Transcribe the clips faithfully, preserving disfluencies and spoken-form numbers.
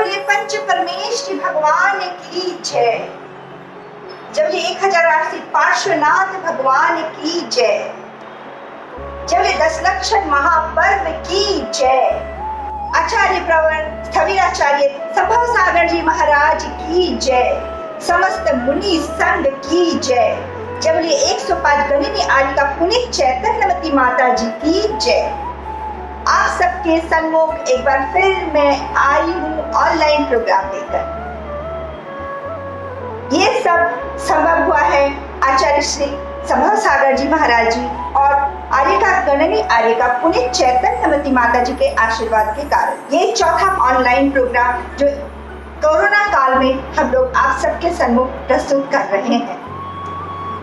बोले पंच परमेश भगवान की जय। जब ये एक हजार आठ पार्श्वनाथ भगवान की जय। जब ये दस लक्षण महापर्व की जय। आचार्य प्रवर स्थविराचार्य संभव सागर जी महाराज की जय। समस्त मुनि संघ की जय। जब ये एक सौ पाँच गणिनी आलिका पुनः चैतन्यवती माता जी की जय। आप सबके सम्मुख एक बार फिर मैं आई हूँ ऑनलाइन प्रोग्राम लेकर। ये सब संभव हुआ है आचार्य श्री संभव सागर जी महाराज जी और आर्यका गणनी आर्यका पुण्य चैतन्यवती माता जी के आशीर्वाद के कारण। ये चौथा ऑनलाइन प्रोग्राम जो कोरोना काल में हम लोग आप सबके सम्मुख प्रस्तुत कर रहे हैं,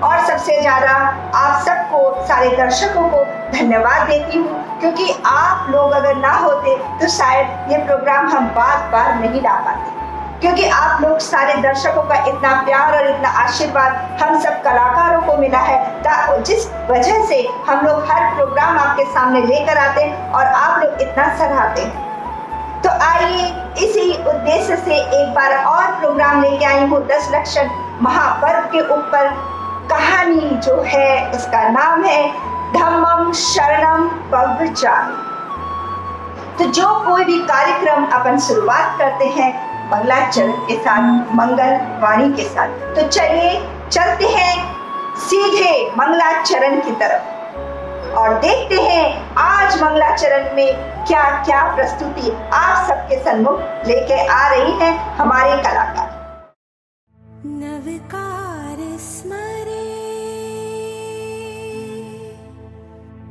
और सबसे ज्यादा आप सबको सारे दर्शकों को धन्यवाद देती हूँ, क्योंकि आप लोग अगर ना होते तो शायद ये प्रोग्राम हम बार बार नहीं ला पाते, क्योंकि आप लोग सारे दर्शकों का इतना प्यार और इतना आशीर्वाद हम सब कलाकारों को मिला है, जिस वजह से हम लोग हर प्रोग्राम आपके सामने लेकर आते हैं और आप लोग इतना सराहते हैं। तो आइए इसी उद्देश्य से एक बार और प्रोग्राम लेके आई हूँ दस लक्षण महापर्व के ऊपर। कहानी जो है उसका नाम है धम्मम शरणम पवजामि। तो जो कोई भी कार्यक्रम अपन शुरुआत करते हैं मंगलाचरण के साथ, मंगल वाणी के साथ। तो चलिए चलते हैं सीधे मंगलाचरण की तरफ और देखते हैं आज मंगलाचरण में क्या क्या प्रस्तुति आप सबके सम्मुख लेके आ रही है हमारे कलाकार। नवकार स्मरे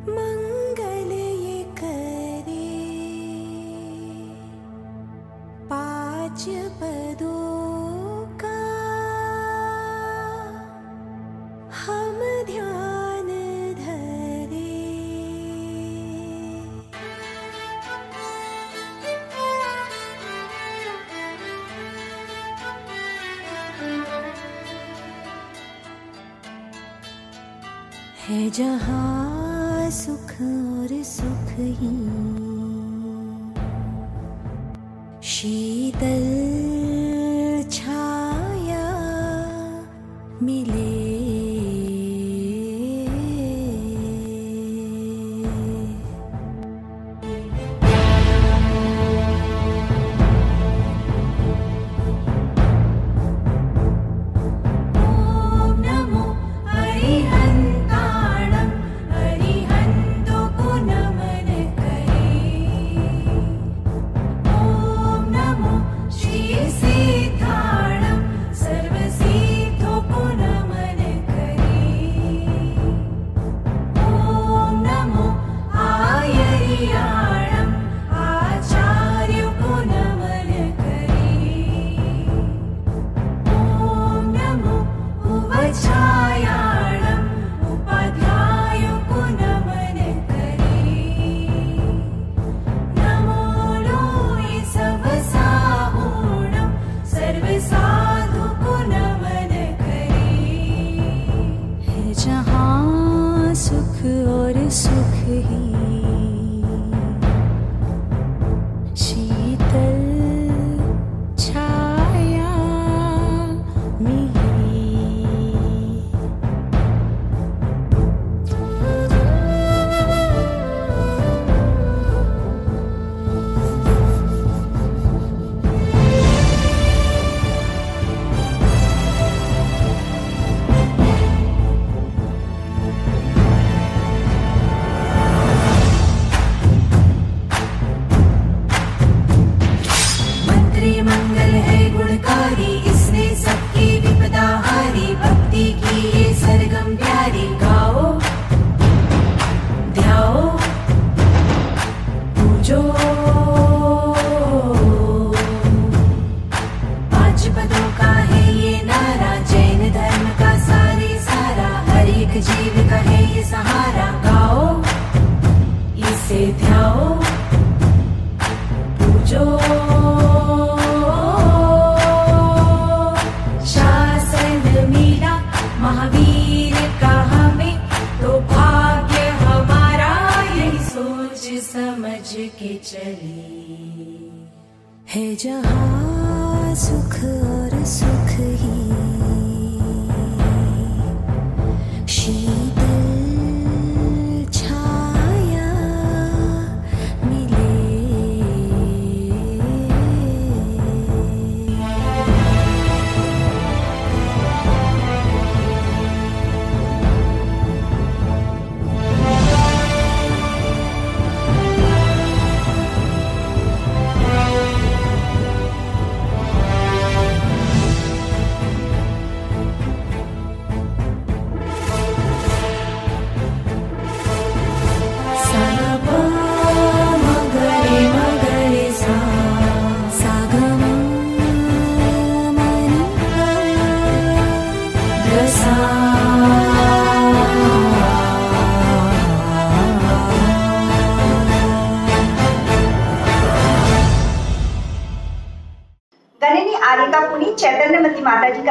मंगल ये करे पाँच पदों का हम ध्यान धरे। है जहाँ सुख और सुख ही, शीतल छाया मिले। है जहाँ सुख और सुख ही, शीतल छाया मिले।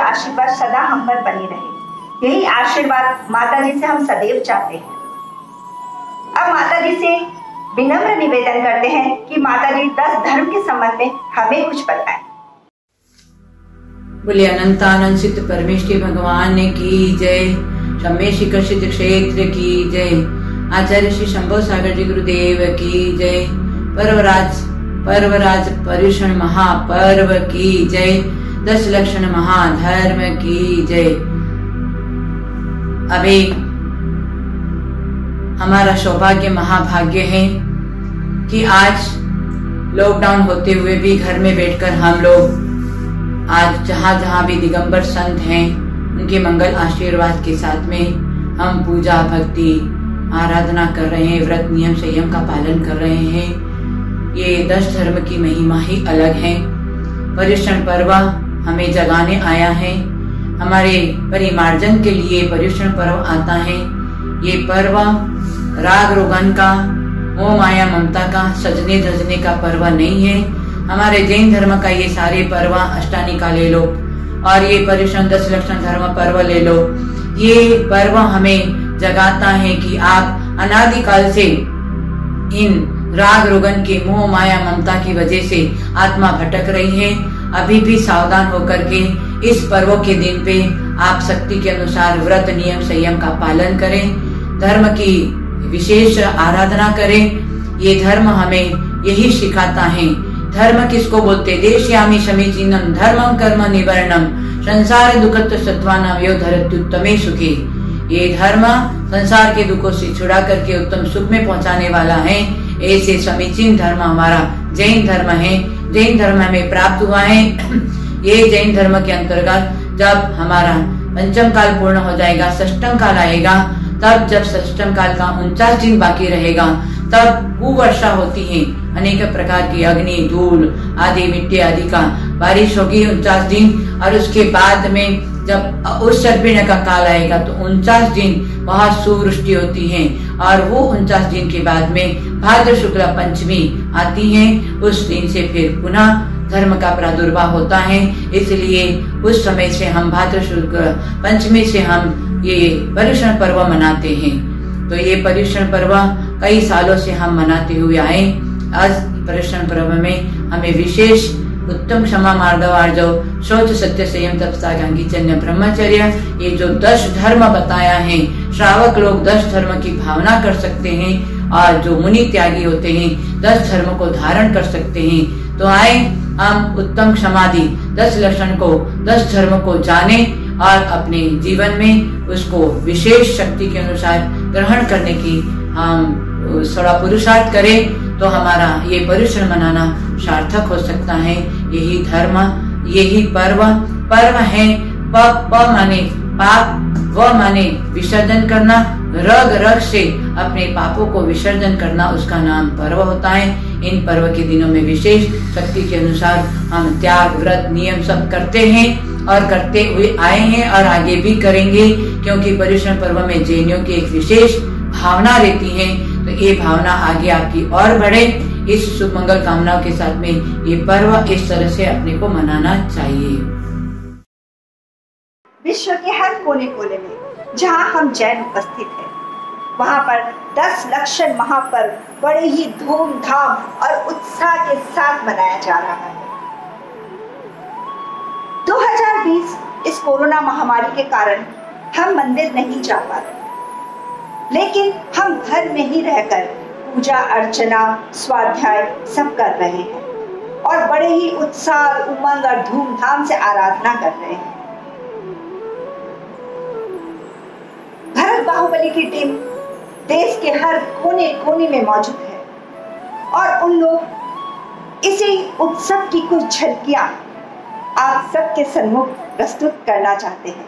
आशीर्वाद सदा हम पर बने रहे, यही आशीर्वाद माता जी से हम सदैव चाहते हैं। अब माता जी से विनम्र निवेदन करते हैं कि माता जी दस धर्म के संबंध में हमें कुछ बताएं। बोले अनंत आनंद सिद्ध परमेश्वर भगवान ने की जय। शमेशिखर सिद्ध क्षेत्र की जय। आचार्य श्री शंभो सागर जी गुरुदेव की जय। पर्वराज पर्वराज पर्युषण महापर्व की जय। दस लक्षण महाधर्म की जय। अभी हमारा सौभाग्य महाभाग्य है कि आज लॉकडाउन होते हुए भी घर में बैठकर हम लोग आज जहाँ जहाँ भी दिगंबर संत हैं उनके मंगल आशीर्वाद के साथ में हम पूजा भक्ति आराधना कर रहे हैं, व्रत नियम संयम का पालन कर रहे हैं। ये दस धर्म की महिमा ही अलग है। पर्युषण पर्व हमें जगाने आया है। हमारे परिमार्जन के लिए पर्युषण पर्व आता है। ये पर्व राग रोगन का, मोह माया ममता का, सजने धजने का पर्व नहीं है। हमारे जैन धर्म का ये सारे पर्व अष्टानिका ले लो और ये पर्युषण दस लक्षण धर्म पर्व ले लो। ये पर्व हमें जगाता है कि आप अनादिकाल से इन राग रोगन के, मोह माया ममता की वजह से आत्मा भटक रही है। अभी भी सावधान होकर के इस पर्व के दिन पे आप शक्ति के अनुसार व्रत नियम संयम का पालन करें, धर्म की विशेष आराधना करें। ये धर्म हमें यही सिखाता है। धर्म किसको बोलते? देशयामि समीचीनम धर्मम कर्म निवर्णम संसार दुखत्व सत्वानां योद्धरत्युत्तमे सुखे। ये धर्म संसार के दुखों से छुड़ा करके उत्तम सुख में पहुँचाने वाला है। ऐसे समीचीन धर्म हमारा जैन धर्म है। जैन धर्म हमें प्राप्त हुआ है। ये जैन धर्म के अंतर्गत जब हमारा पंचम काल पूर्ण हो जाएगा, षष्ठम काल आएगा, तब जब षष्ठम काल का उनचास दिन बाकी रहेगा तब वर्षा होती है। अनेक प्रकार की अग्नि धूल आदि मिट्टी आदि का बारिश होगी उनचास दिन। और उसके बाद में जब उस सर्पिण का काल आएगा तो उनचास दिन वहाँ सूवृष्टि होती है। और वो उनचास दिन के बाद में भाद्र शुक्ल पंचमी आती है। उस दिन से फिर पुनः धर्म का प्रादुर्भाव होता है। इसलिए उस समय से हम भाद्र शुक्ल पंचमी से हम ये पर्युषण पर्व मनाते हैं। तो ये पर्युषण पर्व कई सालों से हम मनाते हुए आए। आज पर्युषण पर्व में हमें विशेष उत्तम क्षमा मार्गवार्जो शौच सत्य संयम तप त्यागी चन्य ब्रह्मचर्य, ये जो दस धर्म बताया है, श्रावक लोग दस धर्म की भावना कर सकते हैं और जो मुनि त्यागी होते हैं दस धर्म को धारण कर सकते हैं। तो आए हम उत्तम क्षमादि दस लक्षण को, दस धर्म को जाने और अपने जीवन में उसको विशेष शक्ति के अनुसार ग्रहण करने की हम थोड़ा पुरुषार्थ करें तो हमारा ये पर्युषण मनाना सार्थक हो सकता है। यही धर्म, यही पर्व पर्व है। प प माने पाप, व माने विसर्जन करना, रग रग से अपने पापों को विसर्जन करना, उसका नाम पर्व होता है। इन पर्व के दिनों में विशेष शक्ति के अनुसार हम त्याग व्रत नियम सब करते हैं और करते हुए आए हैं और आगे भी करेंगे, क्योंकि पर्युषण पर्व में जैनियों की एक विशेष भावना रहती है। तो ये भावना आगे आपकी और बढ़े, इस शुभ मंगल कामनाओं के साथ में ये पर्व इस तरह से अपने को मनाना चाहिए। विश्व के हर कोने कोने में जहाँ हम जैन उपस्थित हैं, वहाँ पर दस लक्षण महापर्व बड़े ही धूमधाम और उत्साह के साथ मनाया जा रहा है। भी इस कोरोना महामारी के कारण हम मंदिर नहीं जा पा रहे, लेकिन हम घर में ही रहकर पूजा अर्चना स्वाध्याय सब कर रहे हैं और बड़े ही उत्साह उमंग और धूमधाम से आराधना कर रहे हैं। भारत बाहुबली की टीम देश के हर कोने कोने में मौजूद है और उन लोग इसी उत्सव की कुछ झलकियां आप सबके सम्मुख प्रस्तुत करना चाहते हैं।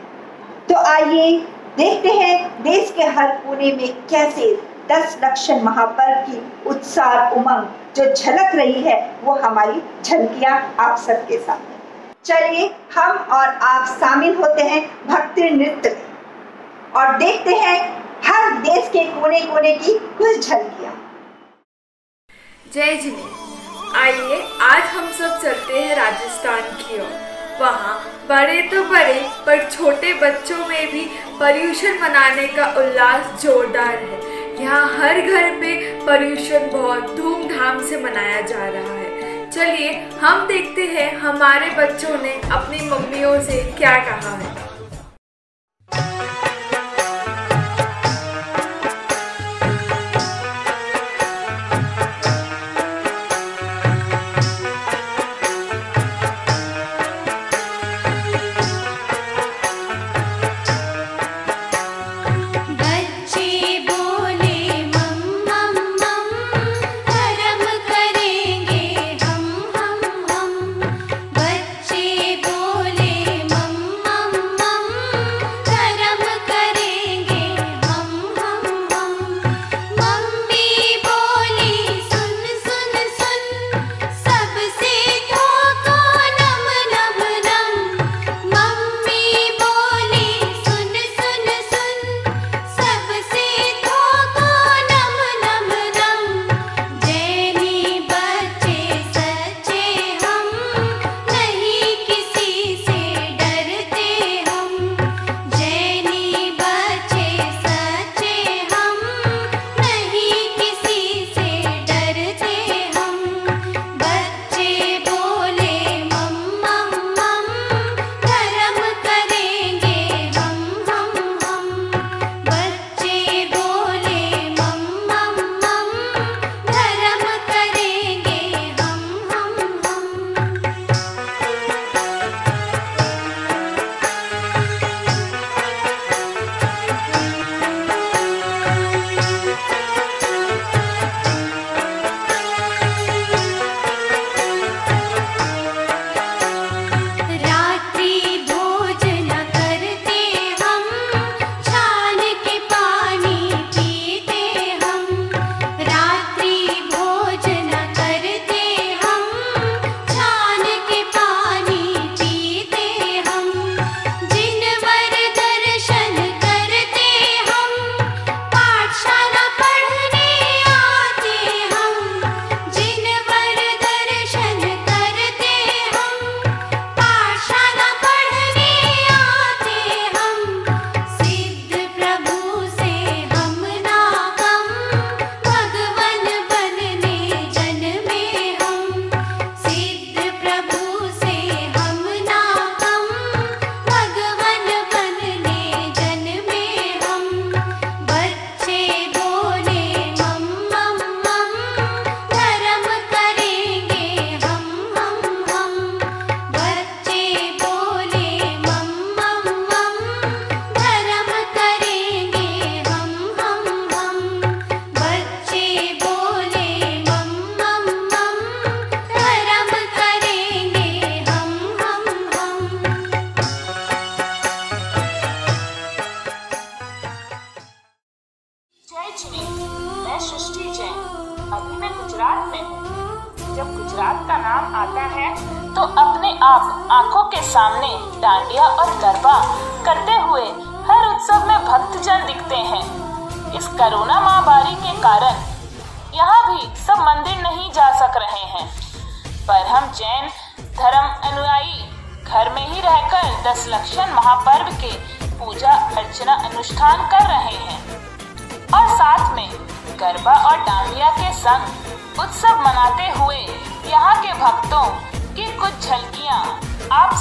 तो आइए देखते हैं देश के हर कोने में कैसे दस लक्षण महापर्व की उत्साह उमंग जो झलक रही है वो हमारी झलकियां आप सबके सामने। चलिए हम और आप शामिल होते हैं भक्ति नृत्य में और देखते हैं हर देश के कोने कोने की कुछ झलकियां। जय जिने। आइए आज हम सब चलते हैं राजस्थान की ओर। वहाँ बड़े तो बड़े पर छोटे बच्चों में भी पर्यूषण मनाने का उल्लास जोरदार है। यहाँ हर घर पे पर्यूषण बहुत धूमधाम से मनाया जा रहा है। चलिए हम देखते हैं हमारे बच्चों ने अपनी मम्मियों से क्या कहा है।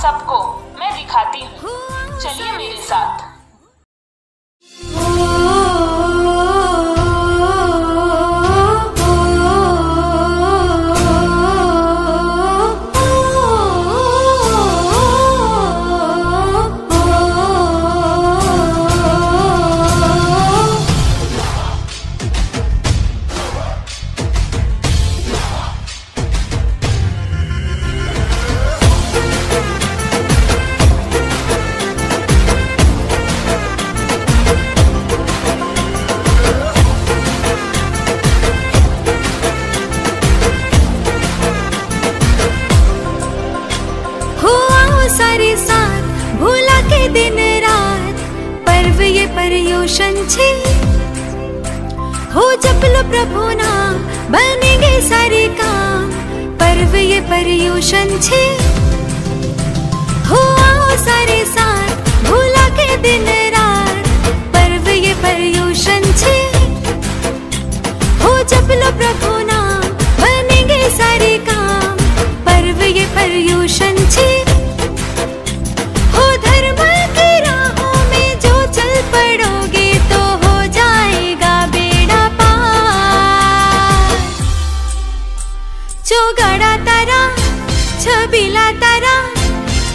सबको मैं दिखाती हूँ, चलिए मेरे साथ। भूला के दिन रात पर्व ये पर्युषण छे हो जप लो प्रभु नाम बनेंगे सारे काम पर्व ये पर्युषण छे हो आओ सारे साथ भूला के दिन रात पर्व ये पर्युषण छे हो जप लो प्रभु नाम बनेंगे सारे काम पर्व ये पर्युषण छे छबीला तारा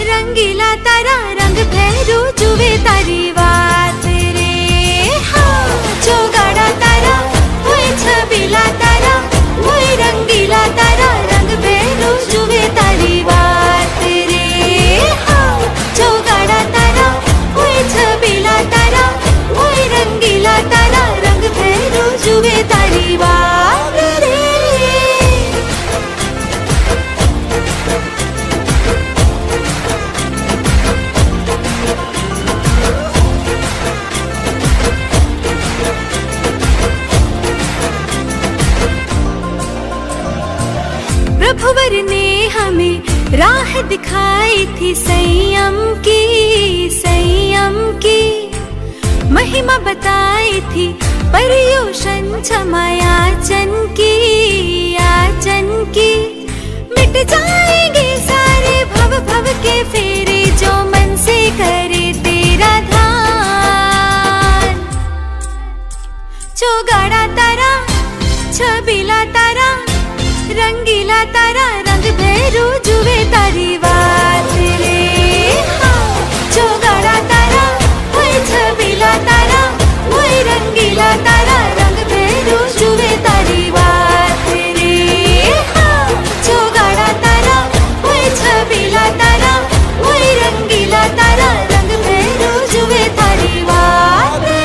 रंगीला तारा रंग भैरू जुवे तारी बात रे हाँ। चौगाड़ा तारा हुई छबीला तारा हुई रंगीला तारा रंग भैरू जुवे तारी बात रे हाँ। चौगाड़ा तारा हुई छबीला तारा हुई रंगीला तारा रंग भैरू जुवे तारी बात रे। प्रभुवर ने हमें राह दिखाई थी संयम की संयम की महिमा बताई थी पर्युषण क्षमा याचन की याचन की मिट जाएंगे सारे भव भव के फेरे जो मन से करे तेरा ध्यान। चौगाड़ा तारा छबीला तारा रंगीला तारा रंग भैरू जुवे तारी बात रे हाँ। चौगाड़ा तारा वही छबीला तारा वही रंगीला तारा रंग भैरू जुवे तारी बात रे हाँ। चौगाड़ा तारा वही छबीला तारा वही रंगीला तारा रंग भैरू जुवे तारी बात रे।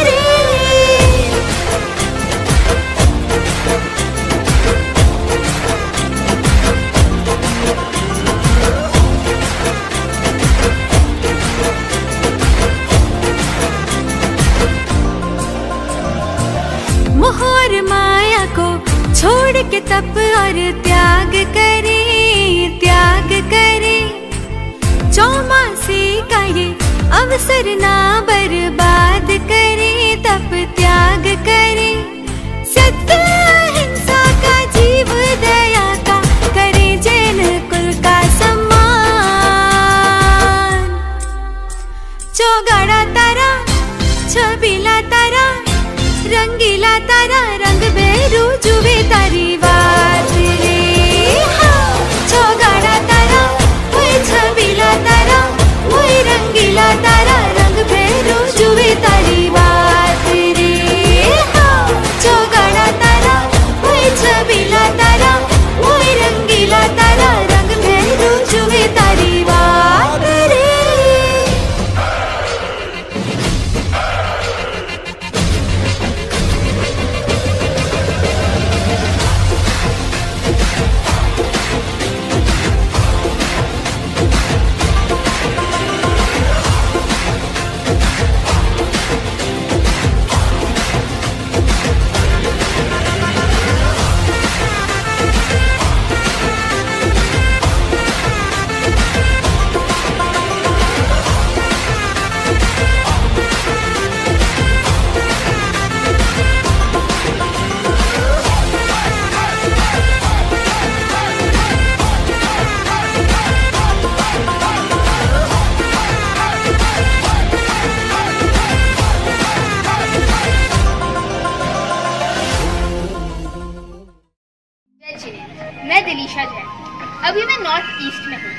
छोड़ के तप और त्याग करे त्याग करे चौमासे का ये अवसर ना बर्बाद करे तप त्याग करे सत्य अहिंसा का जीव दया का करे जन कुल का सम्मान। चौगाड़ा तारा छबीला तारा रंगीला तारा रंग भैरू जुवे तारी बात रे हाँ। चौगाड़ा तारा वही छबीला तारा वही रंगीला तारा रंग भैरू जुवे तारी बात रे हाँ। चौगाड़ा तारा वही छबीला तारा वही रंगीला तारा रंग भैरू जुवे तारी बात रे। मैं दिलीशा जैन। अभी मैं नॉर्थ ईस्ट में हूँ।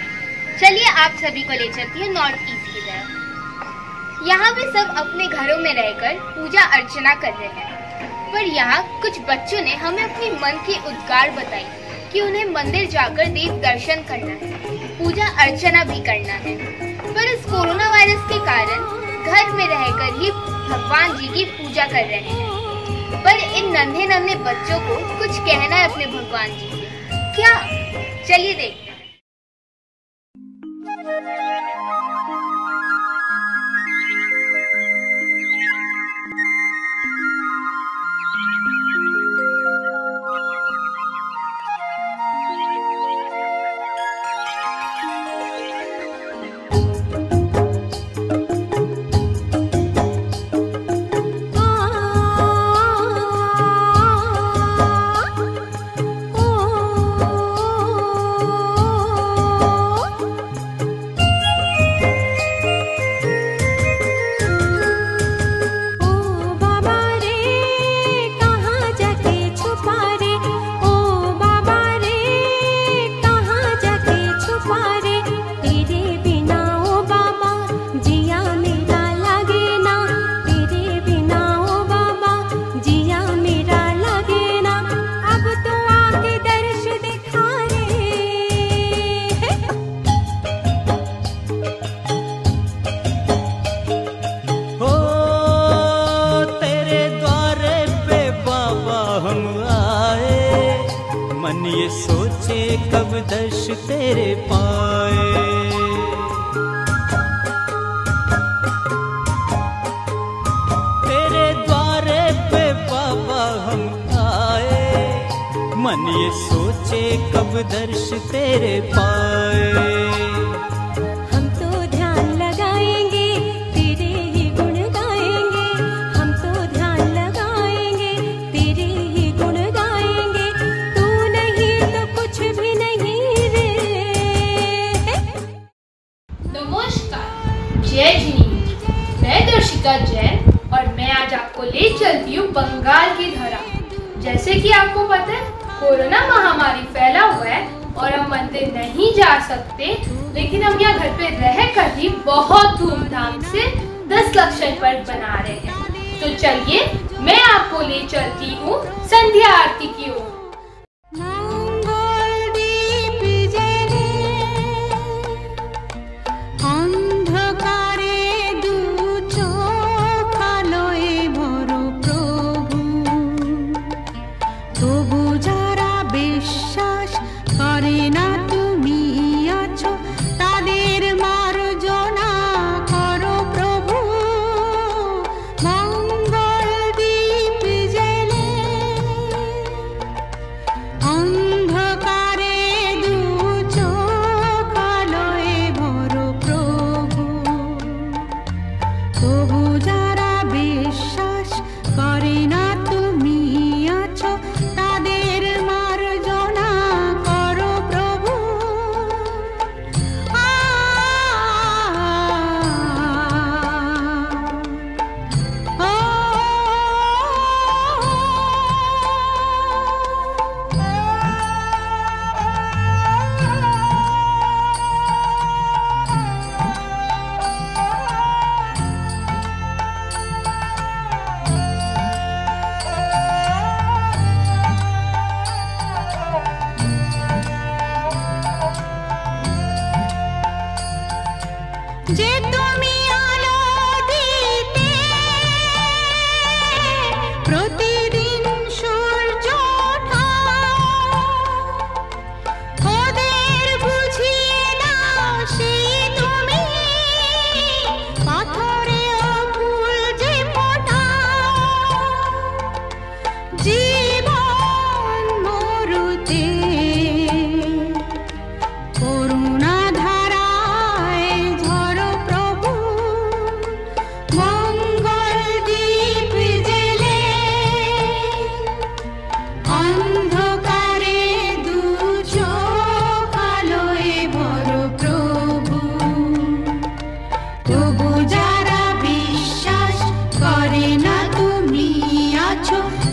चलिए आप सभी को ले चलती हूँ नॉर्थ ईस्ट की तरफ। यहाँ पे सब अपने घरों में रहकर पूजा अर्चना कर रहे हैं, पर यहाँ कुछ बच्चों ने हमें अपनी मन की उद्गार बताई कि उन्हें मंदिर जाकर देव दर्शन करना है, पूजा अर्चना भी करना है, पर इस कोरोना वायरस के कारण घर में रहकर ही भगवान जी की पूजा कर रहे हैं। पर इन नन्हे नन्हे बच्चों को कुछ कहना है अपने भगवान जी से, क्या? चलिए देखते हैं।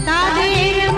तादेर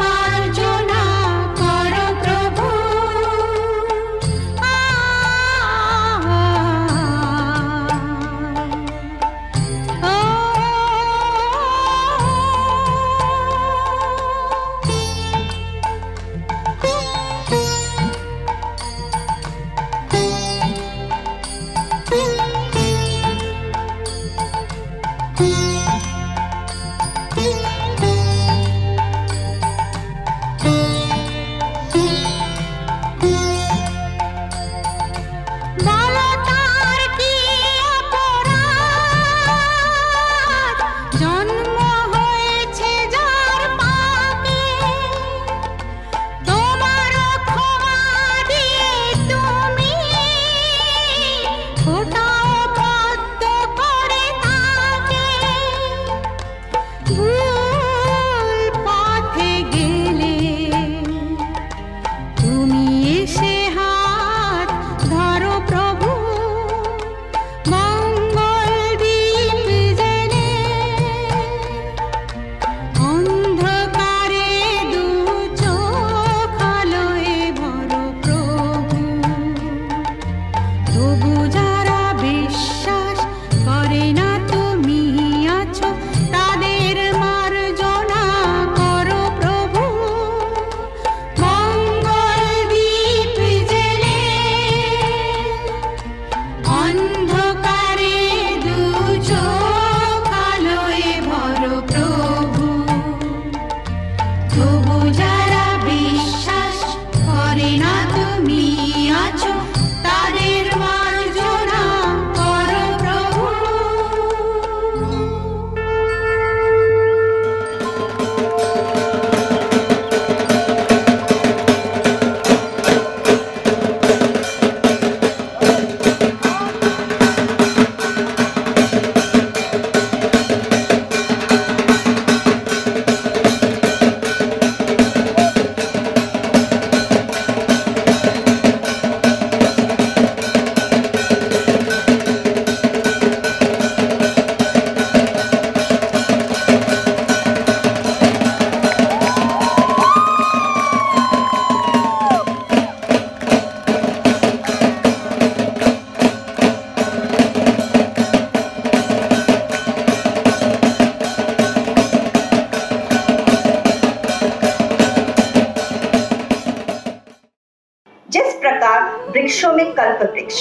वृक्षों में कल्प वृक्ष,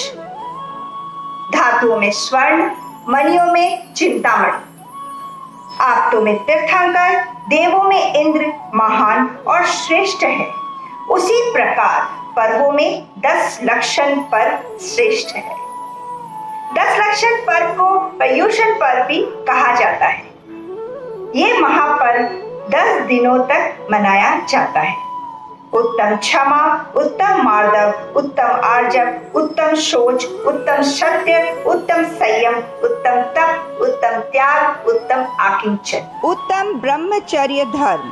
धातुओं में स्वर्ण, मणियों में चिंतामणि, आप्तों में तीर्थंकर, देवों में इंद्र महान और श्रेष्ठ है। उसी प्रकार पर्वों में दस लक्षण पर्व श्रेष्ठ है। दस लक्षण पर्व को पर्युषण पर्व भी कहा जाता है। ये महापर्व दस दिनों तक मनाया जाता है। उत्तम क्षमा, उत्तम मार्दव, उत्तम आर्जव, उत्तम शोच, उत्तम सत्य, उत्तम संयम, उत्तम तप, उत्तम त्याग, उत्तम आकिंचन, उत्तम ब्रह्मचर्य धर्म।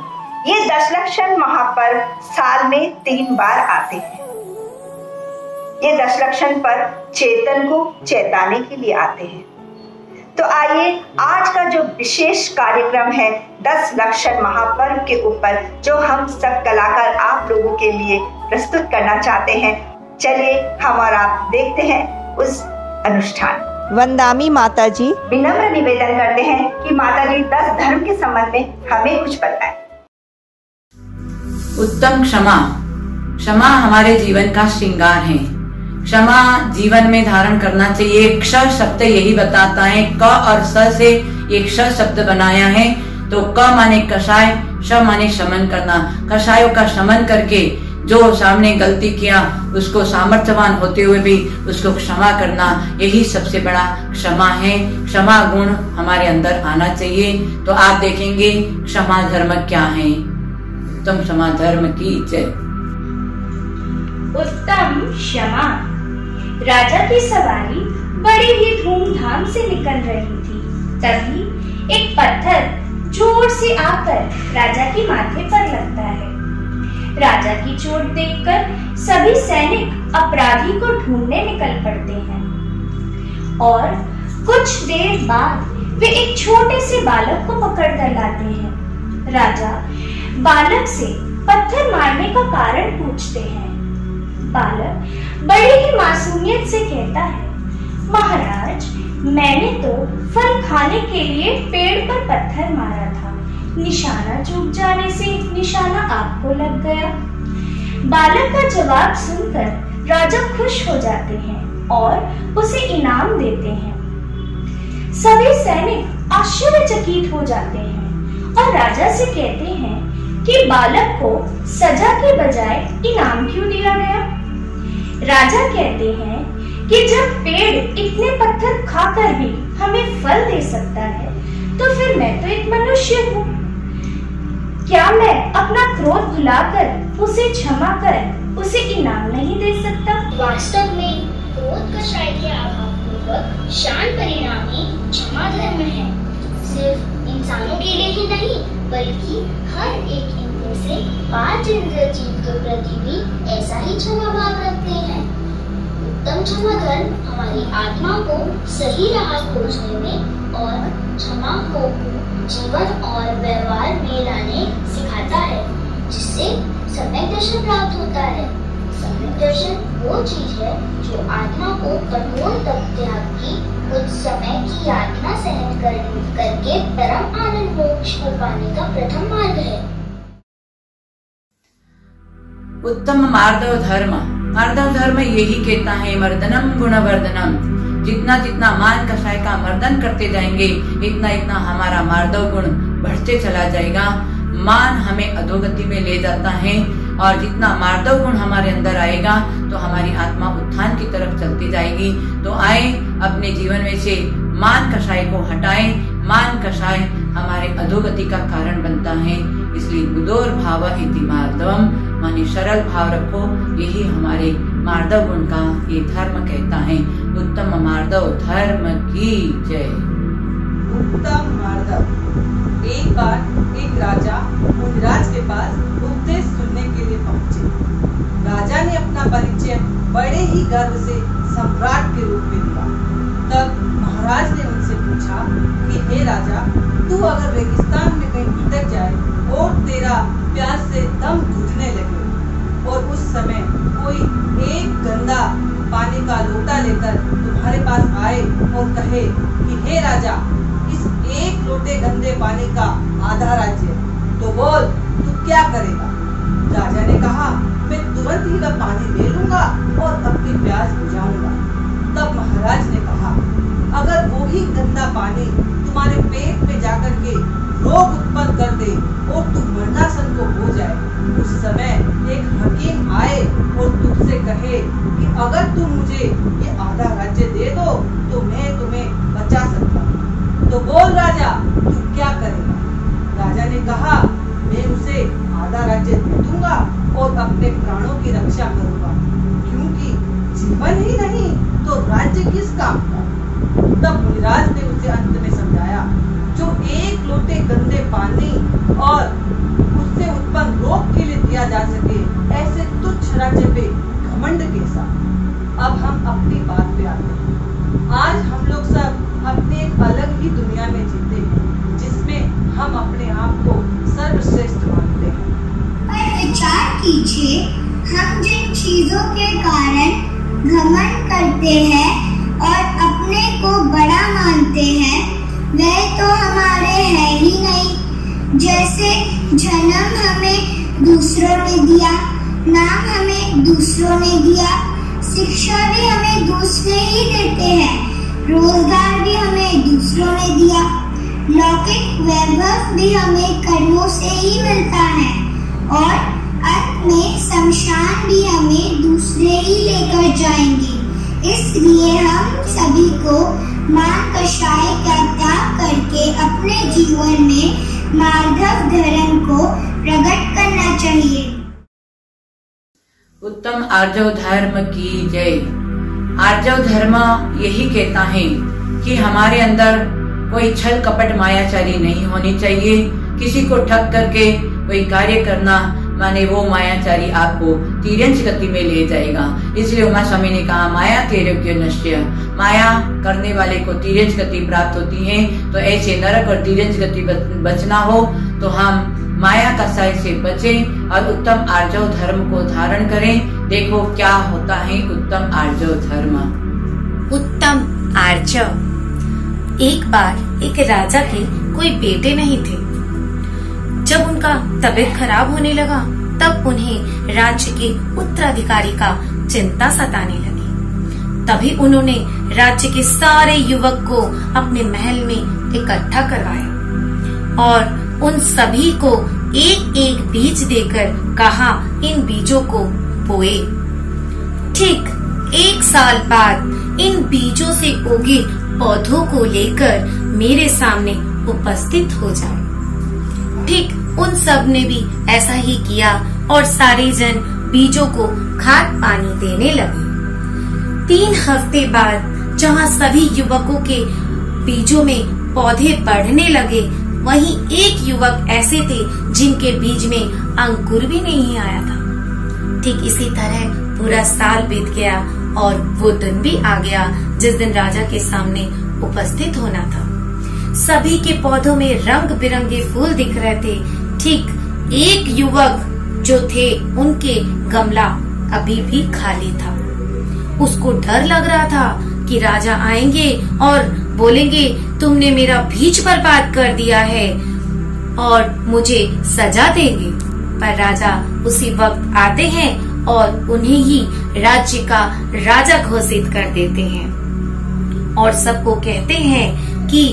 ये दस लक्षण महापर्व साल में तीन बार आते हैं। ये दस लक्षण पर्व चेतन को चेताने के लिए आते हैं। तो आइए आज का जो विशेष कार्यक्रम है दस लक्षण महापर्व के ऊपर, जो हम सब कलाकार आप लोगों के लिए प्रस्तुत करना चाहते हैं, चलिए हम और आप देखते हैं उस अनुष्ठान। वंदामी माता जी, विनम्र निवेदन करते हैं कि माता जी दस धर्म के संबंध में हमें कुछ बताएं। उत्तम क्षमा। क्षमा हमारे जीवन का श्रृंगार है। क्षमा जीवन में धारण करना चाहिए। क्ष शब्द यही बताता है। क और स से ये क्ष शब्द बनाया है, तो क माने कषाय, श माने शमन करना। कषायों का शमन करके जो सामने गलती किया उसको सामर्थ्यवान होते हुए भी उसको क्षमा करना, यही सबसे बड़ा क्षमा है। क्षमा गुण हमारे अंदर आना चाहिए। तो आप देखेंगे क्षमा धर्म क्या है। उत्तम क्षमा धर्म की जय। उत्तम क्षमा। राजा की सवारी बड़ी ही धूमधाम से निकल रही थी। तभी एक पत्थर जोर से आकर राजा के माथे पर लगता है। राजा की चोट देखकर सभी सैनिक अपराधी को ढूंढने निकल पड़ते हैं और कुछ देर बाद वे एक छोटे से बालक को पकड़ कर लाते हैं। राजा बालक से पत्थर मारने का कारण पूछते हैं। बालक बड़ी ही मासूमियत से कहता है, महाराज मैंने तो फल खाने के लिए पेड़ पर पत्थर मारा था, निशाना चूक जाने से निशाना आपको लग गया। बालक का जवाब सुनकर राजा खुश हो जाते हैं और उसे इनाम देते हैं। सभी सैनिक आश्चर्यचकित हो जाते हैं और राजा से कहते हैं कि बालक को सजा के बजाय इनाम क्यों दिया गया। राजा कहते हैं कि जब पेड़ इतने पत्थर खाकर भी हमें फल दे सकता है, तो फिर मैं तो एक मनुष्य हूँ। क्या मैं अपना क्रोध भुलाकर उसे क्षमा कर उसे इनाम नहीं दे सकता? वास्तव में क्रोध का शायद आभावपूर्वक शांत परिणाम ही क्षमा धर्म है। सिर्फ इंसानों के लिए ही नहीं, बल्कि हर एक इंद्रिय से पांच इंद्रिय जीव के प्रति भी ऐसा ही क्षमा भाव रखते हैं। उत्तम क्षमा धर्म हमारी आत्मा को सही राह खोजने में और क्षमा को जीवन और व्यवहार में लाने सिखाता है, जिससे सम्यक दर्शन प्राप्त होता है। सम्यक दर्शन वो चीज है जो आत्मा को कठोर तप त्याग की कुछ समय की यातना सहन कर, करके परम आनंद मोक्ष को पाने का प्रथम मार्ग है। उत्तम मार्दव धर्म। मार्दव धर्म यही कहता है, मर्दनम गुणवर्धनम। जितना जितना मान कसाय का मर्दन करते जाएंगे, इतना इतना हमारा मार्दव गुण बढ़ते चला जाएगा। मान हमें अधोगति में ले जाता है और जितना मार्दव गुण हमारे अंदर आएगा तो हमारी आत्मा उत्थान की तरफ चलती जाएगी। तो आए अपने जीवन में से मान कसाय को हटाएं। मान कसाय हमारे अधोगति का कारण बनता है। इसलिए उदोर भाव इति मार्दवम, माने सरल भाव रखो। यही हमारे मार्दव गुण का ये धर्म कहता है। उत्तम मार्दव धर्म की जय। उत्तम मार्दव। एक बार एक राजा मुनिराज के पास उपदेश सुनने के लिए पहुंचे। राजा ने अपना परिचय बड़े ही गर्व से सम्राट के रूप में दिया। तब महाराज ने उनसे पूछा कि हे राजा, तू अगर रेगिस्तान में कहीं भटक जाए और तेरा प्यास से दम घुटने लगे और उस समय कोई एक गंदा पानी का लोटा लेकर तुम्हारे पास आए और कहे कि हे राजा, इस एक लोटे गंदे पानी का आधा राज्य, तो बोल तू क्या करेगा? राजा ने कहा, मैं तुरंत ही वह पानी ले लूंगा और अपनी पेट में जाकर के रोग उत्पन्न कर दे और तू मरना सनको हो जाए, उस समय एक हकीम आए और तुझसे कहे कि अगर तुम मुझे ये आधा राज्य दे दो तो मैं तुम्हें बचा सकता हूँ। तो बोल राजा, तू क्या करेगा? राजा ने कहा, मैं उसे आधा राज्य दे दूंगा और अपने प्राणों की रक्षा करूंगा, क्योंकि जीवन ही नहीं तो राज्य किस काम का। तब मुनिराज ने उसे अंत में समझाया, जो एक लोटे गंदे पानी और उससे उत्पन्न रोग के लिए दिया जा सके, ऐसे तुच्छ राज्य पे घमंड कैसा। अब हम अपनी बात पे आते हैं। आज हम लोग सब अपने एक अलग ही दुनिया में जीते हैं, जिसमें हम अपने आप को सर्वश्रेष्ठ मानते हैं। पर विचार कीजिए, हम जिन चीजों के कारण घमंड करते हैं और अपने को बड़ा मानते हैं, वह तो हमारे है ही नहीं। जैसे जन्म हमें दूसरों ने दिया, नाम हमें दूसरों ने दिया, शिक्षा भी हमें दूसरे ही देते हैं, रोजगार भी हमें दूसरों ने दिया, लौकिक वैभव भी हमें कर्मों से ही मिलता है और अंत में शमशान भी हमें दूसरे ही लेकर जाएंगे। इसलिए हम सभी को मान कषाय का त्याग करके अपने जीवन में मार्गव धर्म को प्रकट करना चाहिए। उत्तम आर्जव धर्म की जय। आर्जव धर्म यही कहता है कि हमारे अंदर कोई छल कपट मायाचारी नहीं होनी चाहिए। किसी को ठग करके कोई कार्य करना माने वो मायाचारी आपको तीर्यंश गति में ले जाएगा। इसलिए उमा स्वामी ने कहा, माया तैरक्य नश्य, माया करने वाले को तीर्यंश गति प्राप्त होती है। तो ऐसे नरक और तीर्यंश गति बचना हो तो हम माया कसाय से बचें और उत्तम आर्जव धर्म को धारण करें। देखो क्या होता है उत्तम आर्जव धर्म। उत्तम आर्जव। एक बार एक राजा के कोई बेटे नहीं थे। जब उनका तबीयत खराब होने लगा तब उन्हें राज्य के उत्तराधिकारी का चिंता सताने लगी। तभी उन्होंने राज्य के सारे युवक को अपने महल में इकट्ठा करवाया और उन सभी को एक एक बीज देकर कहा, इन बीजों को बोए। ठीक एक साल बाद इन बीजों से उगे पौधों को लेकर मेरे सामने उपस्थित हो जाए। ठीक उन सब ने भी ऐसा ही किया और सारे जन बीजों को खाद पानी देने लगे। तीन हफ्ते बाद जहाँ सभी युवकों के बीजों में पौधे बढ़ने लगे, वहीं एक युवक ऐसे थे जिनके बीज में अंकुर भी नहीं आया था। ठीक इसी तरह पूरा साल बीत गया और वो दिन भी आ गया जिस दिन राजा के सामने उपस्थित होना था। सभी के पौधों में रंग बिरंगे फूल दिख रहे थे। ठीक एक युवक जो थे उनके गमला अभी भी खाली था। उसको डर लग रहा था कि राजा आएंगे और बोलेंगे, तुमने मेरा बीज बर्बाद कर दिया है और मुझे सजा देंगे। पर राजा उसी वक्त आते हैं और उन्हें ही राज्य का राजा घोषित कर देते हैं और सबको कहते हैं कि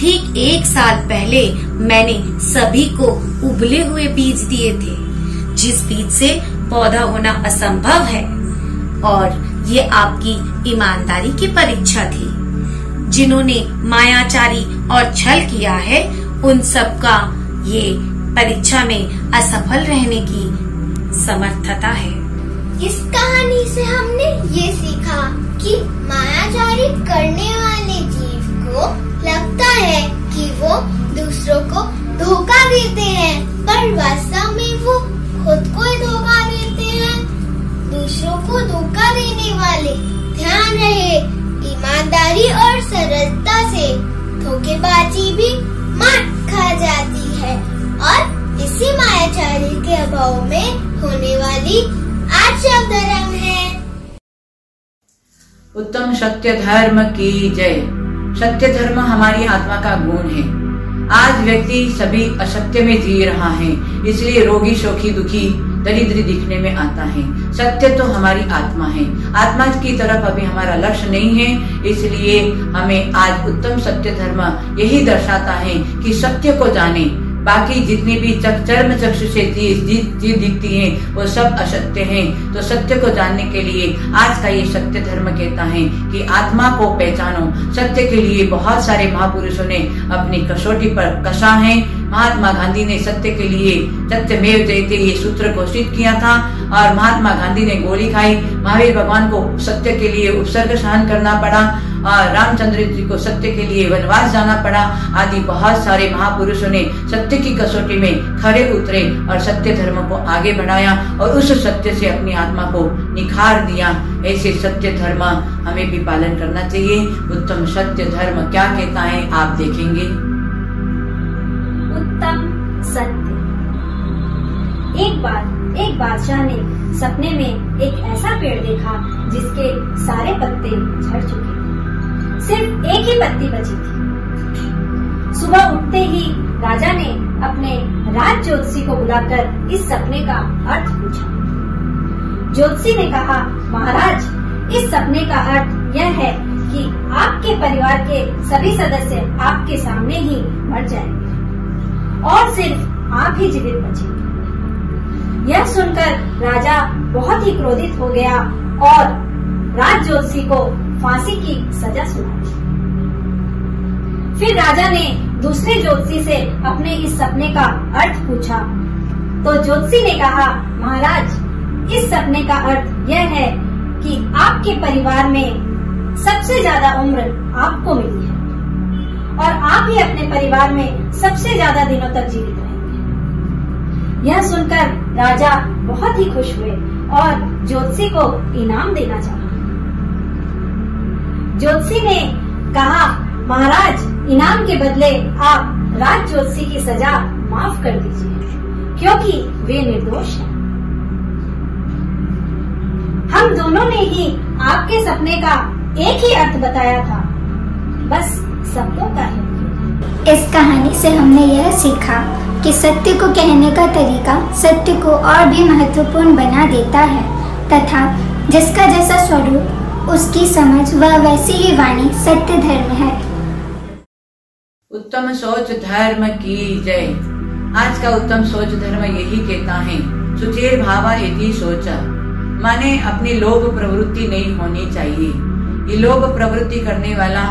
ठीक एक साल पहले मैंने सभी को उबले हुए बीज दिए थे, जिस बीज से पौधा होना असंभव है, और ये आपकी ईमानदारी की परीक्षा थी। जिन्होंने मायाचारी और छल किया है उन सब का ये परीक्षा में असफल रहने की समर्थता है। इस कहानी से हमने ये सीखा कि मायाचारी करने वाले जीव को लगता है कि वो दूसरों को धोखा देते हैं, पर वास्तव में वो खुद को ही धोखा देते हैं। दूसरों को धोखा देने वाले ध्यान रहे ईमानदारी और सरलता से धोखेबाजी भी मार खा जाती है, और इसी मायाचारी के अभाव में होने वाली आर्जव धर्म है। उत्तम सत्य धर्म की जय। सत्य धर्म हमारी आत्मा का गुण है। आज व्यक्ति सभी असत्य में जी रहा है, इसलिए रोगी शोकी दुखी दरिद्र दिखने में आता है। सत्य तो हमारी आत्मा है, आत्मा की तरफ अभी हमारा लक्ष्य नहीं है, इसलिए हमें आज उत्तम सत्य धर्म यही दर्शाता है कि सत्य को जाने, बाकी जितनी भी चर्म चक्षु से चीज दिखती है वो सब असत्य हैं। तो सत्य को जानने के लिए आज का ये सत्य धर्म कहता है कि आत्मा को पहचानो। सत्य के लिए बहुत सारे महापुरुषों ने अपनी कसौटी पर कसा है। महात्मा गांधी ने सत्य के लिए सत्यमेव जयते ये सूत्र घोषित किया था और महात्मा गांधी ने गोली खाई। महावीर भगवान को सत्य के लिए उपसर्ग सहन करना पड़ा और रामचंद्र जी को सत्य के लिए वनवास जाना पड़ा आदि बहुत सारे महापुरुषों ने सत्य की कसौटी में खड़े उतरे और सत्य धर्म को आगे बढ़ाया और उस सत्य से अपनी आत्मा को निखार दिया। ऐसे सत्य धर्म हमें भी पालन करना चाहिए। उत्तम सत्य धर्म क्या कहता है आप देखेंगे। उत्तम सत्य। एक बार एक बादशाह ने सपने में एक ऐसा पेड़ देखा जिसके सारे पत्ते झड़ चुके, सिर्फ एक ही पत्ती बची थी। सुबह उठते ही राजा ने अपने राज ज्योतिषी को बुलाकर इस सपने का अर्थ पूछा। ज्योतिषी ने कहा, महाराज इस सपने का अर्थ यह है कि आपके परिवार के सभी सदस्य आपके सामने ही मर जाएंगे और सिर्फ आप ही जीवित बचेंगे। यह सुनकर राजा बहुत ही क्रोधित हो गया और राज ज्योतिषी को फांसी की सजा सुनाई। फिर राजा ने दूसरे ज्योतिषी से अपने इस सपने का अर्थ पूछा तो ज्योतिषी ने कहा, महाराज इस सपने का अर्थ यह है कि आपके परिवार में सबसे ज्यादा उम्र आपको मिली है और आप ही अपने परिवार में सबसे ज्यादा दिनों तक जीवित रहेंगे। यह सुनकर राजा बहुत ही खुश हुए और ज्योतिषी को इनाम देना चाहा। ज्योतिषी ने कहा, महाराज इनाम के बदले आप राज ज्योतिषी की सजा माफ कर दीजिए क्योंकि वे निर्दोष हैं। हम दोनों ने ही आपके सपने का एक ही अर्थ बताया था, बस सबको का है। इस कहानी से हमने यह सीखा कि सत्य को कहने का तरीका सत्य को और भी महत्वपूर्ण बना देता है तथा जिसका जैसा स्वरूप उसकी समझ व वैसी ही वाणी सत्य धर्म है। उत्तम सोच धर्म की जय। आज का उत्तम सोच धर्म यही कहता है, सुचेर भावा इति सोचा, माने अपनी लोभ प्रवृत्ति नहीं होनी चाहिए। ये लोभ प्रवृत्ति करने वाला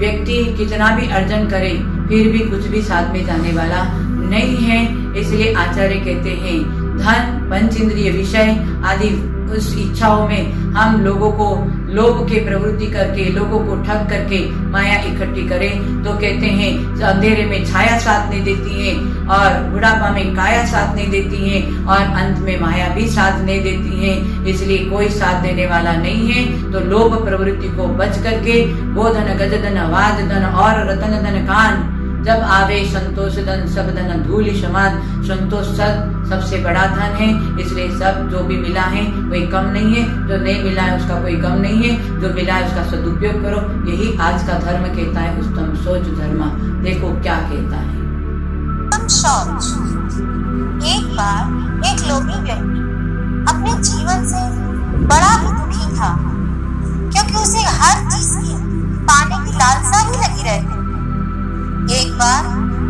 व्यक्ति कितना भी अर्जन करे फिर भी कुछ भी साथ में जाने वाला नहीं है। इसलिए आचार्य कहते हैं, धन, पंच इंद्रिय, विषय आदि उस इच्छाओं में हम लोगों को लोभ के प्रवृत्ति करके, लोगों को ठग करके माया इकट्ठी करें तो कहते हैं अंधेरे में छाया साथ नहीं देती है और बुढ़ापा में काया साथ नहीं देती है और अंत में माया भी साथ नहीं देती है। इसलिए कोई साथ देने वाला नहीं है। तो लोभ प्रवृत्ति को बच करके गोधन, गजधन, वाजधन और रतन धन कान जब आवे संतोष धन सब धन धूलि समान। संतोष सब सबसे बड़ा धन है, इसलिए सब जो भी मिला है कोई कम नहीं है, जो नहीं मिला है उसका कोई कम नहीं है, जो मिला है उसका सदुपयोग करो। यही आज का धर्म कहता है, उत्तम सोच धर्म। देखो क्या कहता है। एक बार एक लोभी व्यक्ति अपने जीवन से बड़ा ही दुखी था क्योंकि उसे हर चीज की पाने की लालसा ही लगी रहती। एक बार